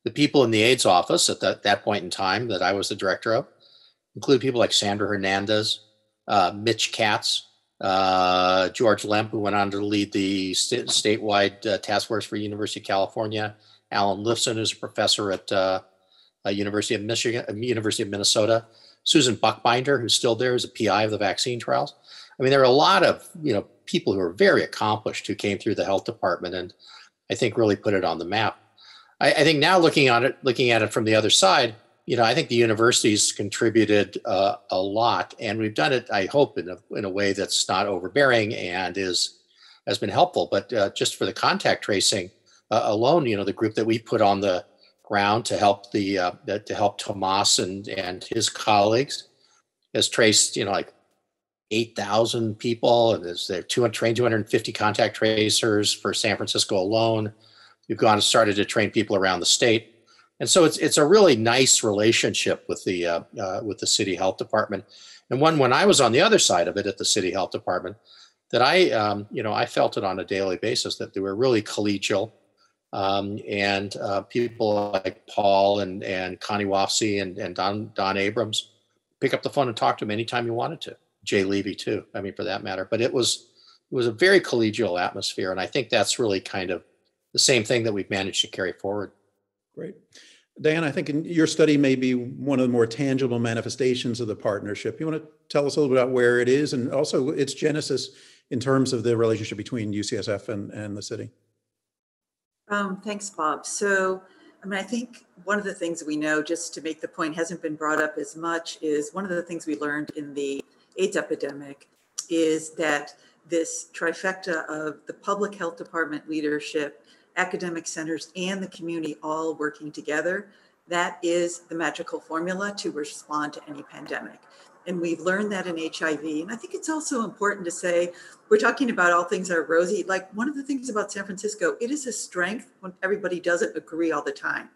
the people in the AIDS office at that point in time that I was the director of include people like Sandra Hernandez, Mitch Katz, George Lemp, who went on to lead the statewide task force for University of California, Alan Lifson, who's a professor at University of Michigan, University of Minnesota, Susan Buckbinder, who's still there, who's a PI of the vaccine trials. I mean, there are a lot of people who are very accomplished who came through the health department, and I think really put it on the map. I think now looking at it from the other side, I think the universities contributed a lot, and we've done it, I hope, in a way that's not overbearing and has been helpful. But just for the contact tracing alone, the group that we put on the ground to help help Tomás and his colleagues has traced, like 8,000 people, and they've trained 250 contact tracers for San Francisco alone. We've started to train people around the state, and so it's a really nice relationship with the city health department, and when I was on the other side of it at the city health department, that I I felt it on a daily basis that they were really collegial, and people like Paul and Connie Wofsy and Don Abrams, pick up the phone and talk to them anytime you wanted to. Jay Levy too, I mean, for that matter. But it was a very collegial atmosphere, and I think that's really kind of the same thing that we've managed to carry forward. Great. Diane, I think your study may be one of the more tangible manifestations of the partnership. You want to tell us a little bit about where it is and also its genesis in terms of the relationship between UCSF and the city? Thanks, Bob. So, I think one of the things we know, just to make the point, hasn't been brought up as much, is one of the things we learned in the AIDS epidemic is that this trifecta of the public health department leadership, academic centers, and the community all working together, that is the magical formula to respond to any pandemic. And we've learned that in HIV. And I think it's also important to say, we're talking about all things are rosy. Like, one of the things about San Francisco, it is a strength when everybody doesn't agree all the time.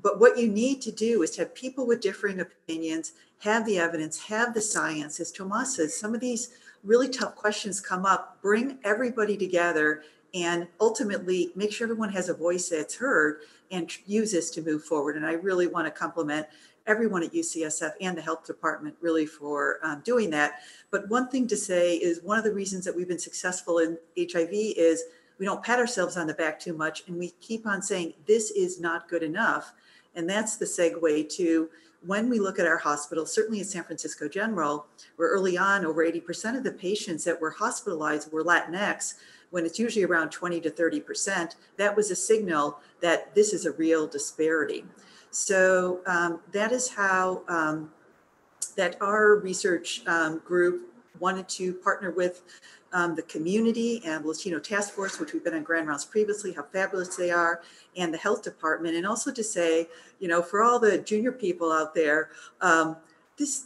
But what you need to do is to have people with differing opinions, have the evidence, have the science. As Tomás says, some of these really tough questions come up, bring everybody together and ultimately make sure everyone has a voice that's heard and use this to move forward. And I really want to compliment everyone at UCSF and the health department really for doing that. But one thing to say is one of the reasons that we've been successful in HIV is we don't pat ourselves on the back too much, and we keep on saying this is not good enough. And that's the segue to when we look at our hospitals, certainly at San Francisco General, where early on over 80% of the patients that were hospitalized were Latinx, when it's usually around 20 to 30%, that was a signal that this is a real disparity. So that is how that our research group wanted to partner with the community and Latino Task Force, which we've been on Grand Rounds previously, how fabulous they are, and the health department. And also to say, you know, for all the junior people out there,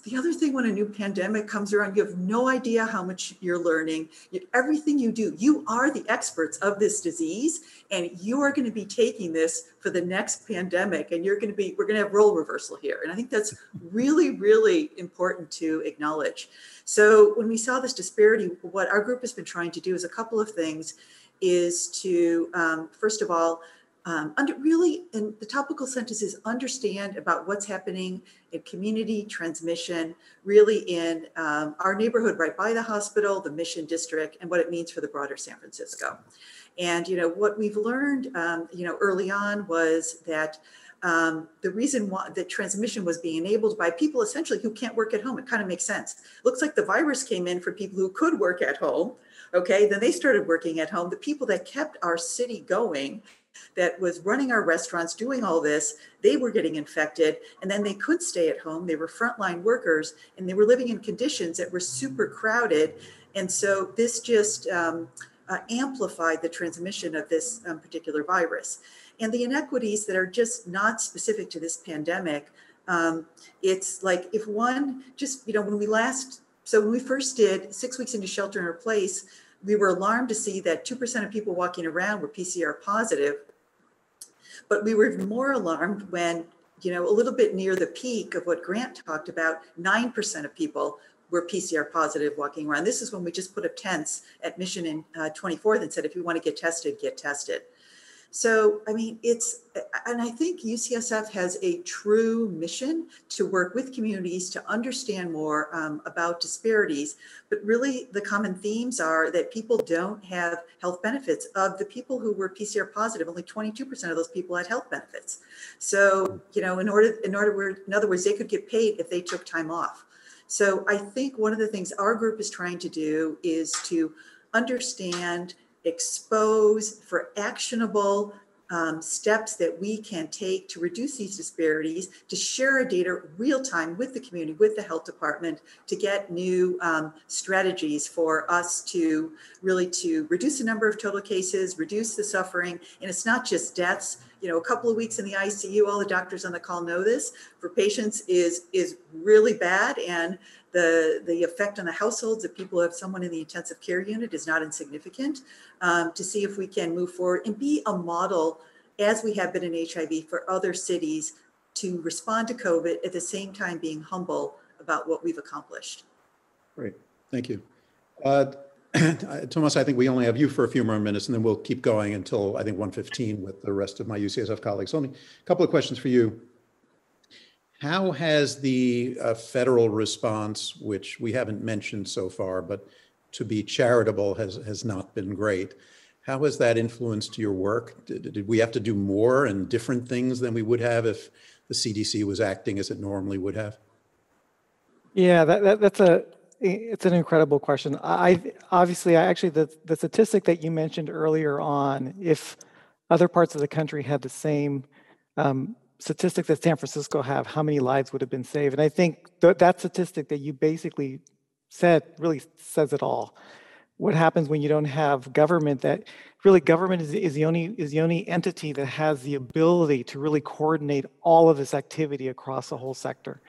the other thing when a new pandemic comes around, you have no idea how much you're learning. Everything you do, you are the experts of this disease, and you are going to be taking this for the next pandemic, and we're going to have role reversal here. And I think that's really, really important to acknowledge. So when we saw this disparity, what our group has been trying to do is a couple of things, is to, first of all, really, and the topical sentence is understand about what's happening in community transmission, really in our neighborhood right by the hospital, the Mission District, and what it means for the broader San Francisco. And, you know, what we've learned, you know, early on was that the reason why the transmission was being enabled by people essentially who can't work at home. It kind of makes sense. Looks like the virus came in for people who could work at home. Okay, then they started working at home. The people that kept our city going, that was running our restaurants, doing all this, they were getting infected, and then they couldn't stay at home. They were frontline workers, and they were living in conditions that were super crowded. And so this just amplified the transmission of this particular virus. And the inequities that are just not specific to this pandemic, it's like if one just, you know, when we first did 6 weeks into shelter in place, we were alarmed to see that 2% of people walking around were PCR positive, but we were more alarmed when, you know, a little bit near the peak of what Grant talked about, 9% of people were PCR positive walking around. This is when we just put up tents at Mission in 24th and said, if you want to get tested. So, I mean, and I think UCSF has a true mission to work with communities to understand more about disparities, but really the common themes are that people don't have health benefits. Of the people who were PCR positive, only 22% of those people had health benefits. So, you know, in other words, they could get paid if they took time off. So I think one of the things our group is trying to do is to understand, expose for actionable steps that we can take to reduce these disparities, to share our data real time with the community, with the health department, to get new strategies for us to really to reduce the number of total cases, reduce the suffering. And it's not just deaths. You know, a couple of weeks in the ICU, all the doctors on the call know this, for patients is really bad. And the effect on the households of people who have someone in the intensive care unit is not insignificant, to see if we can move forward and be a model, as we have been in HIV, for other cities to respond to COVID at the same time being humble about what we've accomplished. Great, thank you. Tomás, I think we only have you for a few more minutes, and then we'll keep going until I think 1:15 with the rest of my UCSF colleagues. Only a couple of questions for you. How has the federal response, which we haven't mentioned so far, but to be charitable has not been great, how has that influenced your work? Did we have to do more and different things than we would have if the CDC was acting as it normally would have? Yeah, it's an incredible question. Obviously, the statistic that you mentioned earlier on, if other parts of the country had the same statistic that San Francisco have, how many lives would have been saved? And I think that statistic that you basically said really says it all. What happens when you don't have government? That really government is the only entity that has the ability to really coordinate all of this activity across the whole sector,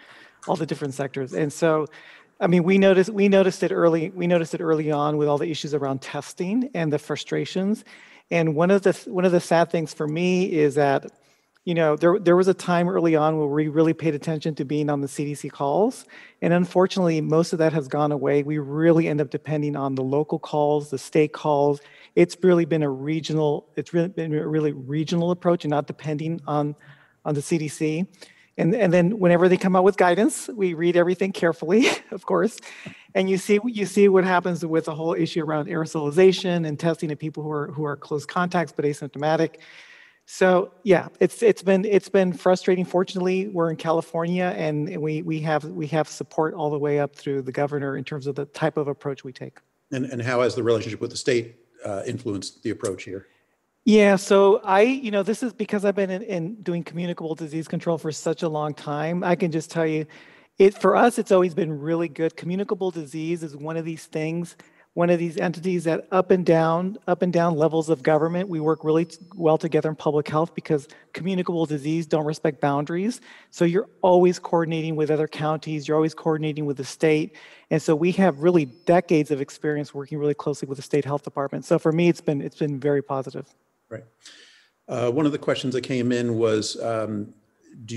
all the different sectors. And so, I mean, we noticed it early on with all the issues around testing and the frustrations. And one of the sad things for me is that you know, there was a time early on where we really paid attention to being on the CDC calls. And unfortunately, most of that has gone away. We really end up depending on the local calls, the state calls. It's really been a regional, it's been a really regional approach and not depending on the CDC. And then whenever they come out with guidance, we read everything carefully, of course. And you see what happens with the whole issue around aerosolization and testing of people who are close contacts but asymptomatic. So yeah, it's been frustrating. Fortunately, we're in California, and we have support all the way up through the governor in terms of the type of approach we take. And how has the relationship with the state influenced the approach here? Yeah, so this is because I've been in doing communicable disease control for such a long time. I can just tell you, for us, it's always been really good. Communicable disease is one of these things. One of these entities that up and down levels of government, we work really well together in public health because communicable disease don't respect boundaries. So you're always coordinating with other counties, you're always coordinating with the state. And so we have really decades of experience working really closely with the state health department. So for me, it's been very positive. Right. One of the questions that came in was, do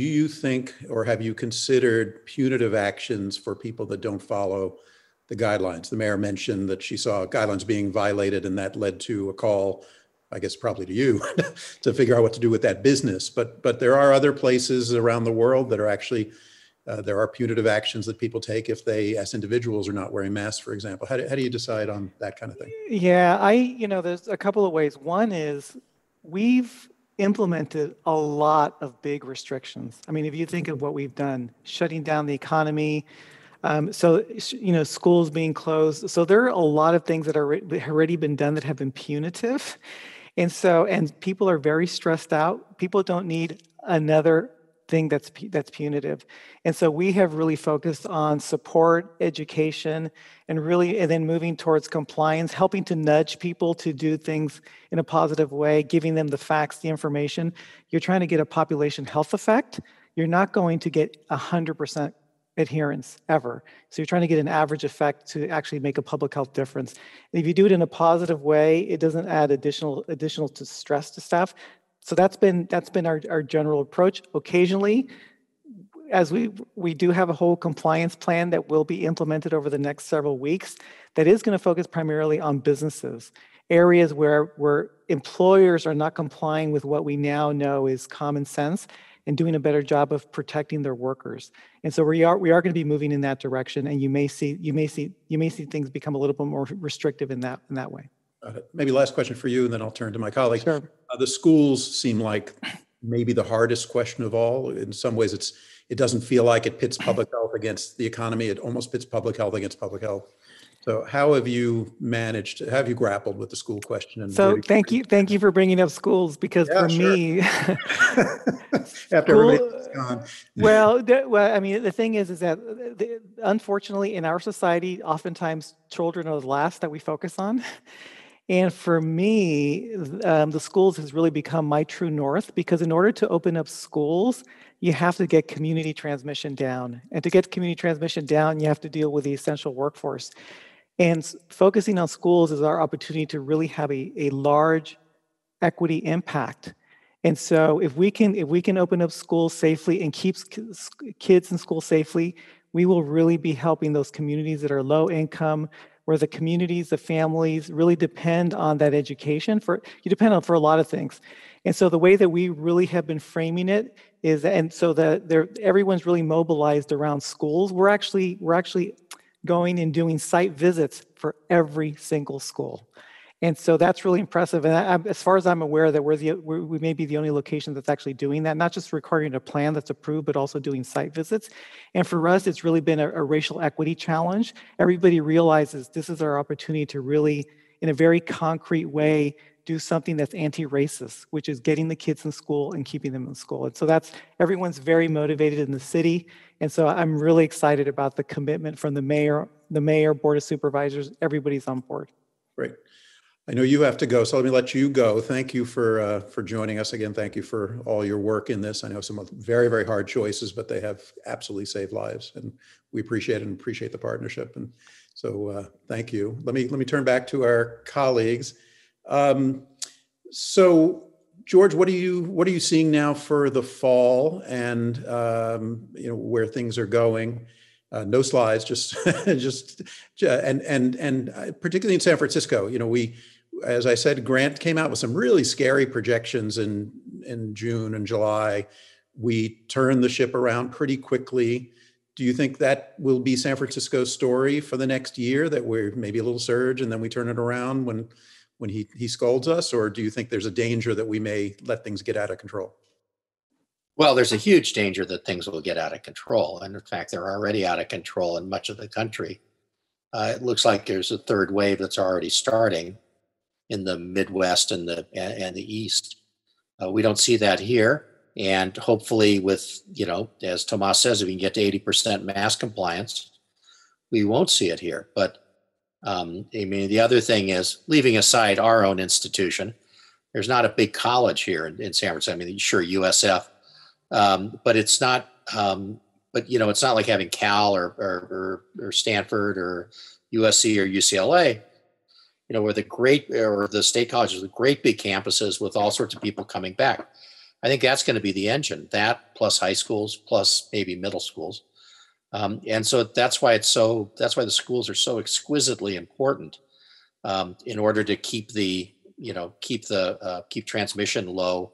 you think, or have you considered punitive actions for people that don't follow the guidelines? The mayor mentioned that she saw guidelines being violated, and that led to a call, I guess probably to you, to figure out what to do with that business. But there are other places around the world that are actually, there are punitive actions that people take if they, as individuals, are not wearing masks, for example. How do you decide on that kind of thing? Yeah, there's a couple of ways. One is we've implemented a lot of big restrictions. I mean, if you think of what we've done, shutting down the economy, schools being closed. So there are a lot of things that are already been done that have been punitive. And people are very stressed out. People don't need another thing that's punitive. And so we have really focused on support, education, and then moving towards compliance, helping to nudge people to do things in a positive way, giving them the facts, the information. You're trying to get a population health effect. You're not going to get 100% adherence ever. So you're trying to get an average effect to actually make a public health difference. And if you do it in a positive way, it doesn't add additional to stress to staff. So that's been our general approach. Occasionally, as we do have a whole compliance plan that will be implemented over the next several weeks that is going to focus primarily on businesses, areas where employers are not complying with what we now know is common sense, and doing a better job of protecting their workers. And so we are going to be moving in that direction, and you may see things become a little bit more restrictive in that way. Maybe last question for you, and then I'll turn to my colleagues. Sure. The schools seem like maybe the hardest question of all. In some ways, it doesn't feel like it pits public health against the economy. It almost pits public health against public health. So how have you grappled with the school question? And so thank you for bringing up schools, because me, after everybody's gone. Well, I mean, the thing is that unfortunately in our society, oftentimes children are the last that we focus on. And for me, the schools has really become my true north, because in order to open up schools, you have to get community transmission down. And to get community transmission down, you have to deal with the essential workforce. And focusing on schools is our opportunity to really have a large equity impact. And so if we can open up schools safely and keep kids in school safely, we will really be helping those communities that are low income, where the communities, the families really depend on that education. You depend on a lot of things. And so the way that we really have been framing it is, and so that everyone's really mobilized around schools. We're actually going and doing site visits for every single school. And so that's really impressive. And as far as I'm aware, that we may be the only location that's actually doing that, not just requiring a plan that's approved, but also doing site visits. And for us, it's really been a racial equity challenge. Everybody realizes this is our opportunity to really, in a very concrete way, do something that's anti-racist, which is getting the kids in school and keeping them in school. And so everyone's very motivated in the city. And so I'm really excited about the commitment from the mayor, board of supervisors, everybody's on board. Great. I know you have to go, so let me let you go. Thank you for joining us again. Thank you for all your work in this. I know some very, very hard choices, but they have absolutely saved lives, and we appreciate it and appreciate the partnership. And so thank you. Let me turn back to our colleagues. So George, what are you seeing now for the fall and where things are going? No slides, just and particularly in San Francisco. We, as I said, Grant came out with some really scary projections in June and July. We turned the ship around pretty quickly. Do you think that will be San Francisco's story for the next year, that we're maybe a little surge and then we turn it around when he scolds us? Or do you think there's a danger that we may let things get out of control? Well, there's a huge danger that things will get out of control. And in fact, they're already out of control in much of the country. It looks like there's a third wave that's already starting in the Midwest and the East. We don't see that here. And hopefully with, as Tomas says, if we can get to 80% mask compliance, we won't see it here. But the other thing is, leaving aside our own institution, there's not a big college here in San Francisco. Sure, USF, but it's not. It's not like having Cal or Stanford or USC or UCLA. Where the state colleges with great big campuses with all sorts of people coming back. I think that's going to be the engine. That plus high schools, plus maybe middle schools. And so that's why the schools are so exquisitely important in order to keep transmission low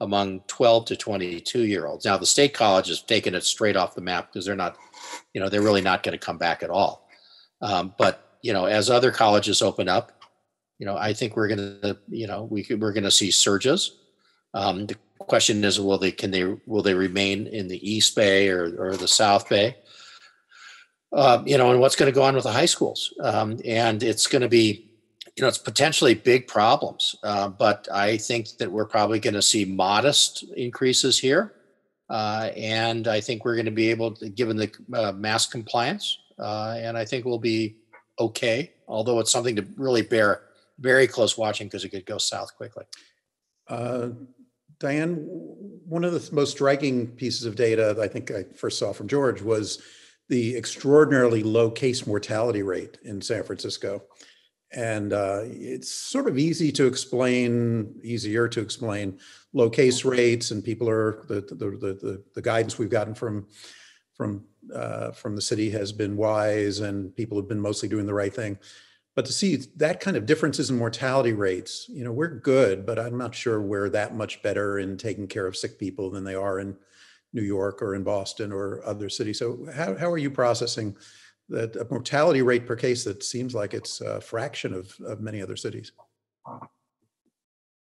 among 12 to 22 year olds. Now the state college has taken it straight off the map because they're not, they're really not going to come back at all. But as other colleges open up, I think we're going to, we're going to see surges. The question is, will they remain in the East Bay or the South Bay? And what's going to go on with the high schools? And it's going to be, it's potentially big problems. But I think that we're probably going to see modest increases here. And I think we're going to be able to, given the mask compliance, and I think we'll be okay. Although it's something to really bear very close watching because it could go south quickly. Diane, one of the most striking pieces of data that I think I first saw from George was the extraordinarily low case mortality rate in San Francisco. And it's sort of easier to explain low case rates, and people are, the guidance we've gotten from the city has been wise, and people have been mostly doing the right thing. But to see that kind of differences in mortality rates, we're good, but I'm not sure we're that much better in taking care of sick people than they are in New York or in Boston or other cities. So how are you processing that a mortality rate per case that seems like it's a fraction of many other cities?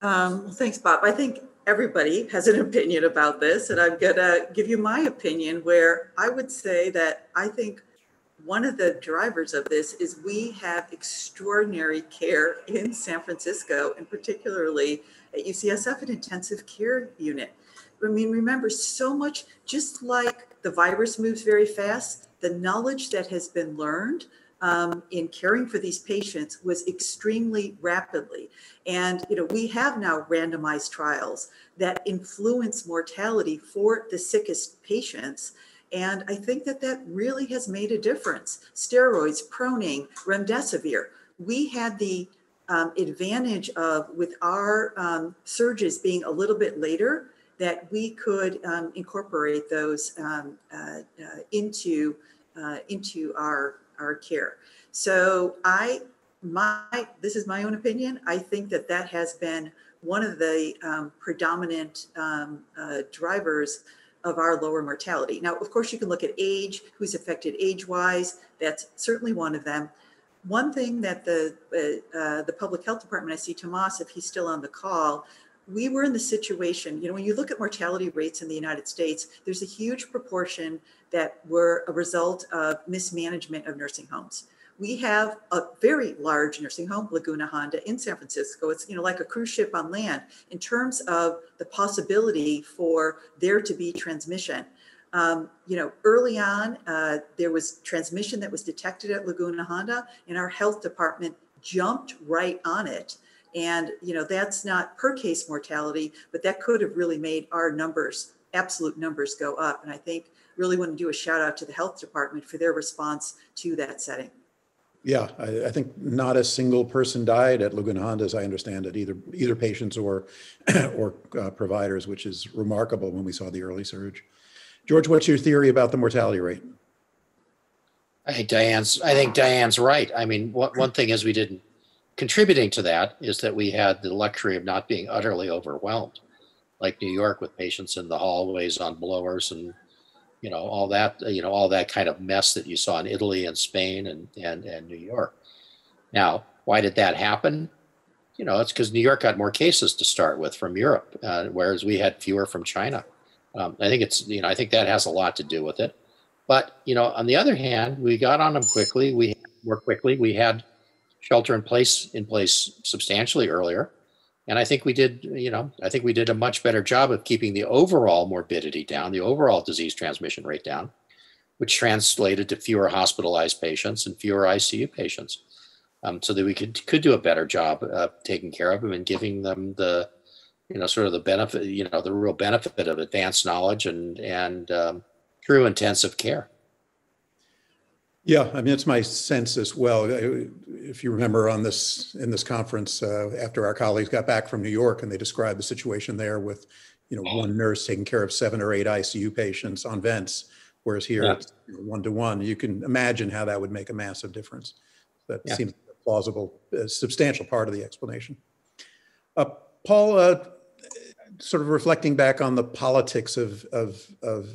Thanks, Bob. I think everybody has an opinion about this, and I'm gonna give you my opinion, where I would say that I think one of the drivers of this is we have extraordinary care in San Francisco, and particularly at UCSF, an intensive care unit. Remember, so much, just like the virus moves very fast, the knowledge that has been learned in caring for these patients was extremely rapidly. And we have now randomized trials that influence mortality for the sickest patients. And I think that really has made a difference. Steroids, proning, remdesivir. We had the advantage of, with our surges being a little bit later, that we could incorporate those into our care. So this is my own opinion. I think that has been one of the predominant drivers of our lower mortality. Now, of course, you can look at age, who's affected age-wise. That's certainly one of them. One thing that the public health department, I see Tomas, if he's still on the call, we were in the situation, when you look at mortality rates in the United States, there's a huge proportion that were a result of mismanagement of nursing homes. We have a very large nursing home, Laguna Honda, in San Francisco. It's like a cruise ship on land in terms of the possibility for there to be transmission. Early on, there was transmission that was detected at Laguna Honda, and our health department jumped right on it. And that's not per case mortality, but that could have really made our numbers, absolute numbers, go up. And I think really want to do a shout out to the health department for their response to that setting. Yeah, I think not a single person died at Laguna Honda, as I understand it, either patients or providers, which is remarkable when we saw the early surge. George, what's your theory about the mortality rate? I think Diane's right. I mean, one thing is contributing to that is that we had the luxury of not being utterly overwhelmed, like New York with patients in the hallways on blowers and, you know, all that kind of mess that you saw in Italy and Spain and New York. Now, why did that happen? You know, it's because New York got more cases to start with from Europe, whereas we had fewer from China. I think that has a lot to do with it. But, you know, on the other hand, we got on them quickly. We had shelter in place substantially earlier. And I think we did, you know, I think we did a much better job of keeping the overall morbidity down, the overall disease transmission rate down, which translated to fewer hospitalized patients and fewer ICU patients, so that we could do a better job of taking care of them and giving them the, you know, sort of the benefit, you know, the real benefit of advanced knowledge and true intensive care. Yeah, I mean, it's my sense as well. If you remember in this conference, after our colleagues got back from New York, and they described the situation there with, you know, one nurse taking care of 7 or 8 ICU patients on vents, whereas here it's 1-to-1. You can imagine how that would make a massive difference. That seems a plausible, substantial part of the explanation. Paul, sort of reflecting back on the politics of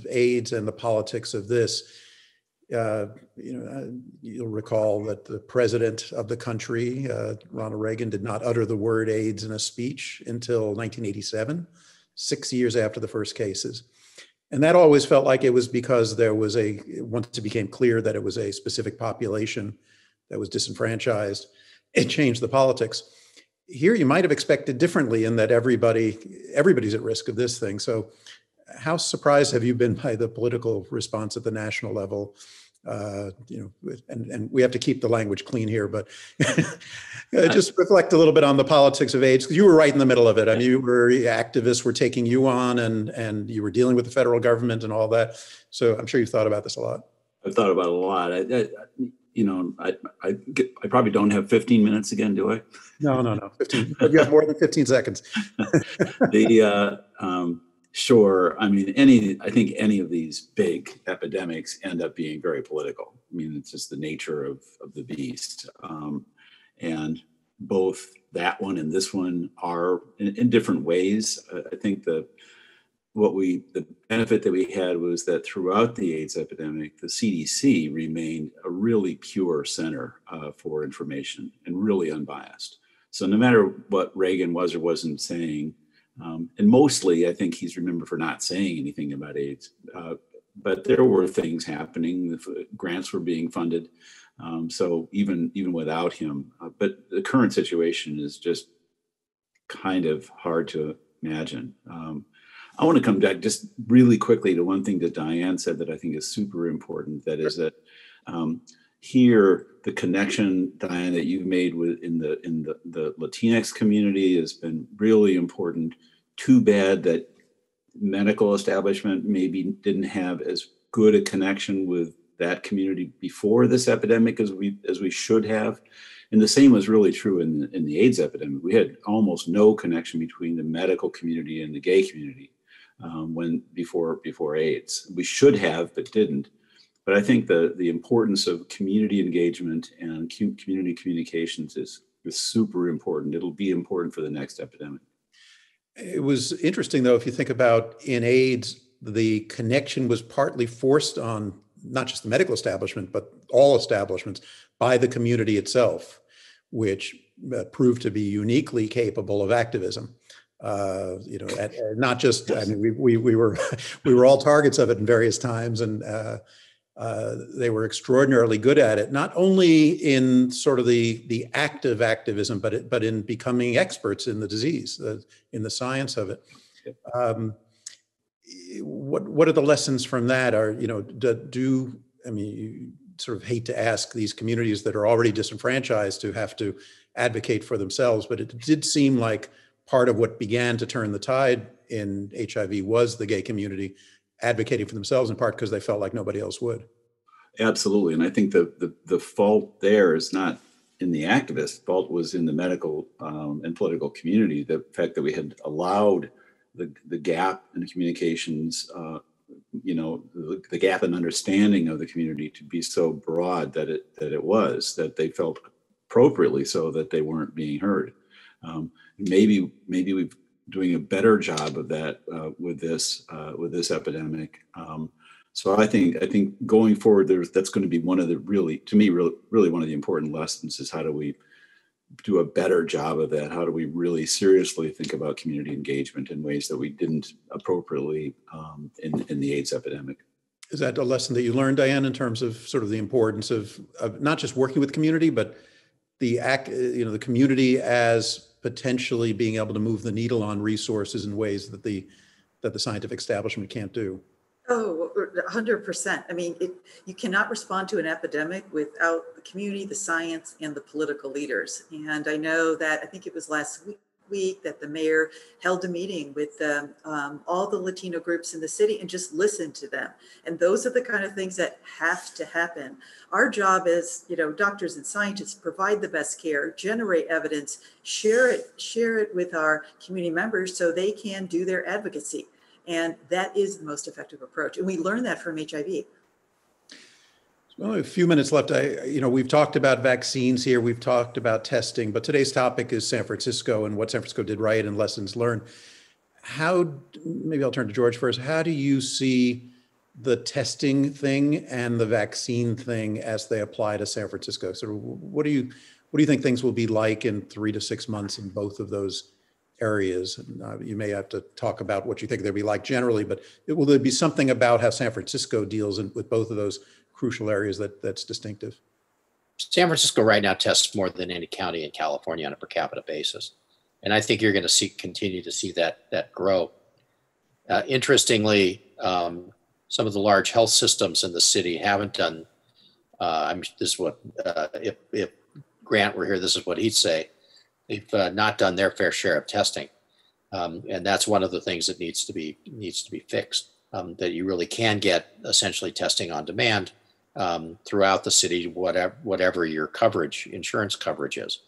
AIDS and the politics of this. You know, you'll recall that the president of the country, Ronald Reagan, did not utter the word AIDS in a speech until 1987, 6 years after the first cases. And that always felt like it was because there was once it became clear that it was a specific population that was disenfranchised, it changed the politics. Here you might have expected differently in that everybody's at risk of this thing. So how surprised have you been by the political response at the national level? You know, and we have to keep the language clean here, but just reflect a little bit on the politics of AIDS, because you were right in the middle of it. I mean, activists were taking you on, and you were dealing with the federal government and all that. So I'm sure you've thought about this a lot. I've thought about it a lot. I probably don't have 15 minutes again, do I? No, 15. You have more than 15 seconds. Sure. I mean, I think any of these big epidemics end up being very political. I mean, it's just the nature of the beast. And both that one and this one are in different ways. I think the benefit that we had was that throughout the AIDS epidemic, the CDC remained a really pure center for information and really unbiased. So no matter what Reagan was or wasn't saying, and mostly, I think he's remembered for not saying anything about AIDS. But there were things happening. Grants were being funded. So even without him. But the current situation is just kind of hard to imagine. I want to come back just really quickly to one thing that Diane said that I think is super important. That is that here, the connection, Diane, that you've made in the Latinx community has been really important. Too bad that medical establishment maybe didn't have as good a connection with that community before this epidemic as we should have. And the same was really true in the AIDS epidemic. We had almost no connection between the medical community and the gay community before AIDS. We should have, but didn't. But I think the importance of community engagement and community communications is super important. It'll be important for the next epidemic. It was interesting, though, if you think about in AIDS, the connection was partly forced on not just the medical establishment, but all establishments by the community itself, which proved to be uniquely capable of activism. You know, not just, I mean, we were all targets of it in various times, and they were extraordinarily good at it, not only in sort of the active activism, but in becoming experts in the disease, in the science of it. What are the lessons from that? Are, you know, I mean, you sort of hate to ask these communities that are already disenfranchised to have to advocate for themselves, but it did seem like part of what began to turn the tide in HIV was the gay community advocating for themselves, in part because they felt like nobody else would. Absolutely. And I think the fault there is not in the activists. Fault was in the medical and political community. The fact that we had allowed the gap in communications, the gap in understanding of the community to be so broad that they felt appropriately so that they weren't being heard. Maybe we're doing a better job of that with this epidemic. So I think going forward, that's going to be one of the really one of the important lessons is how do we do a better job of that? How do we really seriously think about community engagement in ways that we didn't appropriately in the AIDS epidemic? Is that a lesson that you learned, Diane, in terms of sort of the importance of not just working with community, but the community as potentially being able to move the needle on resources in ways that the scientific establishment can't do? Oh, 100%. I mean, you cannot respond to an epidemic without the community, the science, and the political leaders. And I know that, I think it was last week that the mayor held a meeting with all the Latino groups in the city and just listened to them. And those are the kind of things that have to happen. Our job as doctors and scientists, provide the best care, generate evidence, share it with our community members so they can do their advocacy. And that is the most effective approach. And we learned that from HIV. So only a few minutes left. We've talked about vaccines here. We've talked about testing. But today's topic is San Francisco and what San Francisco did right and lessons learned. Maybe I'll turn to George first. How do you see the testing thing and the vaccine thing as they apply to San Francisco? So what do you think things will be like in 3 to 6 months in both of those areas? You may have to talk about what you think they'll be like generally, but will there be something about how San Francisco deals with both of those crucial areas that's distinctive? San Francisco right now tests more than any county in California on a per capita basis. And I think you're going to continue to see that grow. Interestingly, some of the large health systems in the city haven't done, if Grant were here, this is what he'd say. They've not done their fair share of testing, and that's one of the things that needs to be fixed. That you really can get essentially testing on demand throughout the city, whatever your insurance coverage is.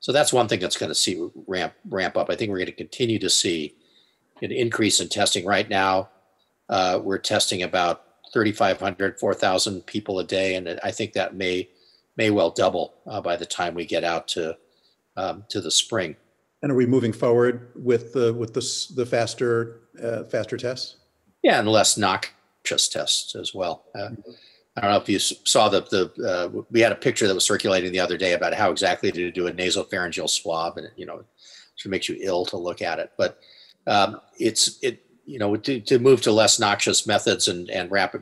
So that's one thing that's going to see ramp up. I think we're going to continue to see an increase in testing. Right now, we're testing about 3,500, 4,000 people a day, and I think that may well double by the time we get out to the spring. And are we moving forward with the faster tests? Yeah, and less noxious tests as well. I don't know if you saw the we had a picture that was circulating the other day about how exactly to do a nasopharyngeal swab, and it makes you ill to look at it. But to move to less noxious methods and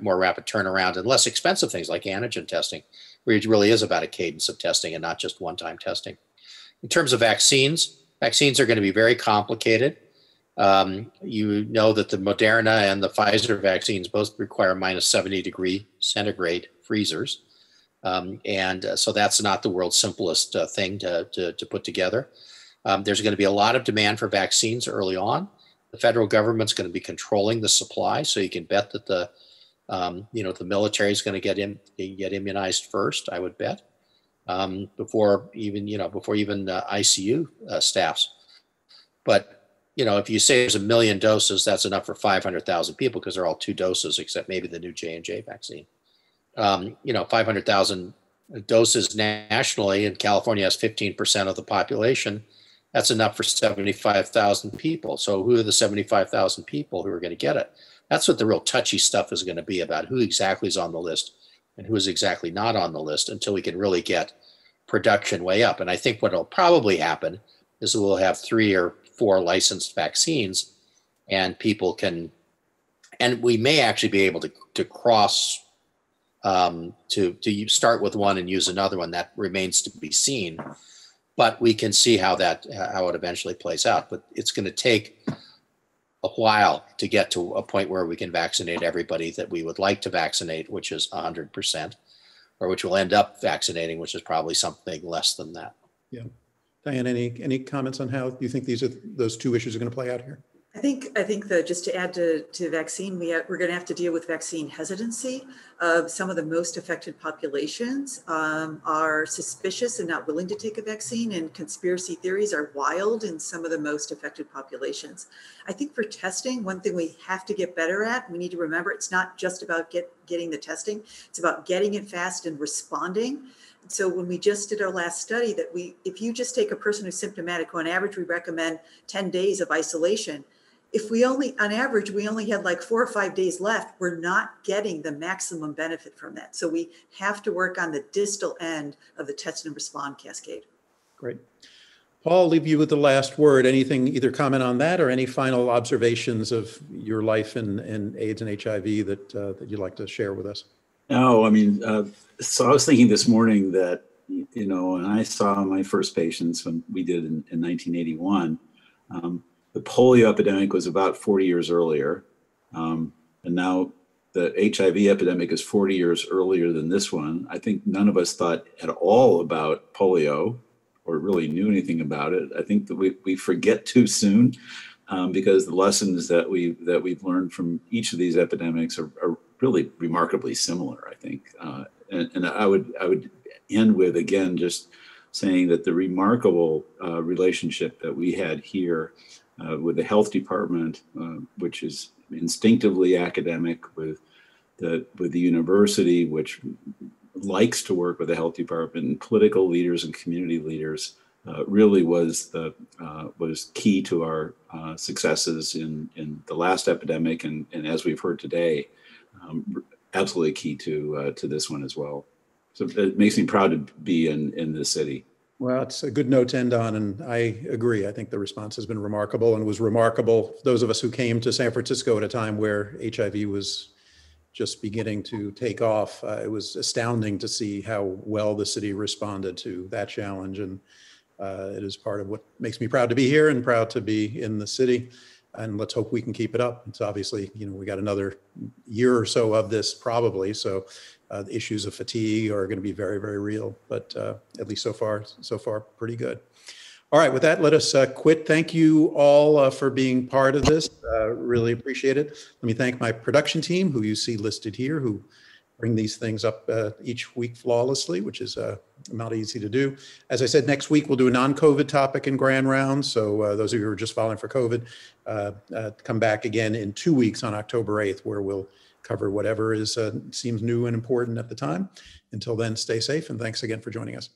more rapid turnaround and less expensive things like antigen testing, where it really is about a cadence of testing and not just one-time testing. In terms of vaccines are going to be very complicated. That the Moderna and the Pfizer vaccines both require -70°C freezers. So that's not the world's simplest thing to put together. There's going to be a lot of demand for vaccines early on. The federal government's going to be controlling the supply. So you can bet that the military is going to get immunized first, I would bet. Before even ICU staffs. But, if you say there's 1 million doses, that's enough for 500,000 people because they're all 2 doses, except maybe the new J&J vaccine. 500,000 doses nationally, and California has 15% of the population. That's enough for 75,000 people. So who are the 75,000 people who are going to get it? That's what the real touchy stuff is going to be about, who exactly is on the list and who is exactly not on the list until we can really get production way up. And I think what will probably happen is we'll have 3 or 4 licensed vaccines, and we may actually be able to cross, to start with one and use another one. That remains to be seen, but we can see how it eventually plays out. But it's going to take a while to get to a point where we can vaccinate everybody that we would like to vaccinate, which is 100%, or which we'll end up vaccinating, which is probably something less than that. Yeah. Diane, any comments on how you think those two issues are going to play out here? I think that just to add to vaccine, we're going to have to deal with vaccine hesitancy. Some of the most affected populations are suspicious and not willing to take a vaccine, and conspiracy theories are wild in some of the most affected populations. I think for testing, one thing we have to get better at, we need to remember it's not just about getting the testing, it's about getting it fast and responding. So when we just did our last study, that if you just take a person who's symptomatic, on average, we recommend 10 days of isolation. If we only, on average, we only had like 4 or 5 days left, we're not getting the maximum benefit from that. So we have to work on the distal end of the test and respond cascade. Great. Paul, I'll leave you with the last word. Anything, either comment on that or any final observations of your life in AIDS and HIV that you'd like to share with us? No, I mean, so I was thinking this morning that, you know, and I saw my first patients when we did in 1981, the polio epidemic was about 40 years earlier. And now the HIV epidemic is 40 years earlier than this one. I think none of us thought at all about polio or really knew anything about it. I think that we forget too soon because the lessons that we've learned from each of these epidemics are really remarkably similar, I think. And I would end with, again, just saying that the remarkable relationship that we had here with the health department, which is instinctively academic, with the university, which likes to work with the health department, and political leaders and community leaders, really was key to our successes in the last epidemic, and as we've heard today, absolutely key to this one as well. So it makes me proud to be in this city. Well, it's a good note to end on, and I agree. I think the response has been remarkable, and was remarkable for those of us who came to San Francisco at a time where HIV was just beginning to take off. It was astounding to see how well the city responded to that challenge, and it is part of what makes me proud to be here and proud to be in the city. And let's hope we can keep it up. It's obviously, you know, we got another year or so of this probably. So the issues of fatigue are going to be very, very real, but at least so far, pretty good. All right, with that, let us quit. Thank you all for being part of this. Really appreciate it. Let me thank my production team, who you see listed here, who bring these things up each week flawlessly, which is not easy to do. As I said, next week we'll do a non-COVID topic in Grand Rounds. So those of you who are just following for COVID, come back again in 2 weeks on October 8th, where we'll cover whatever seems new and important at the time. Until then, stay safe, and thanks again for joining us.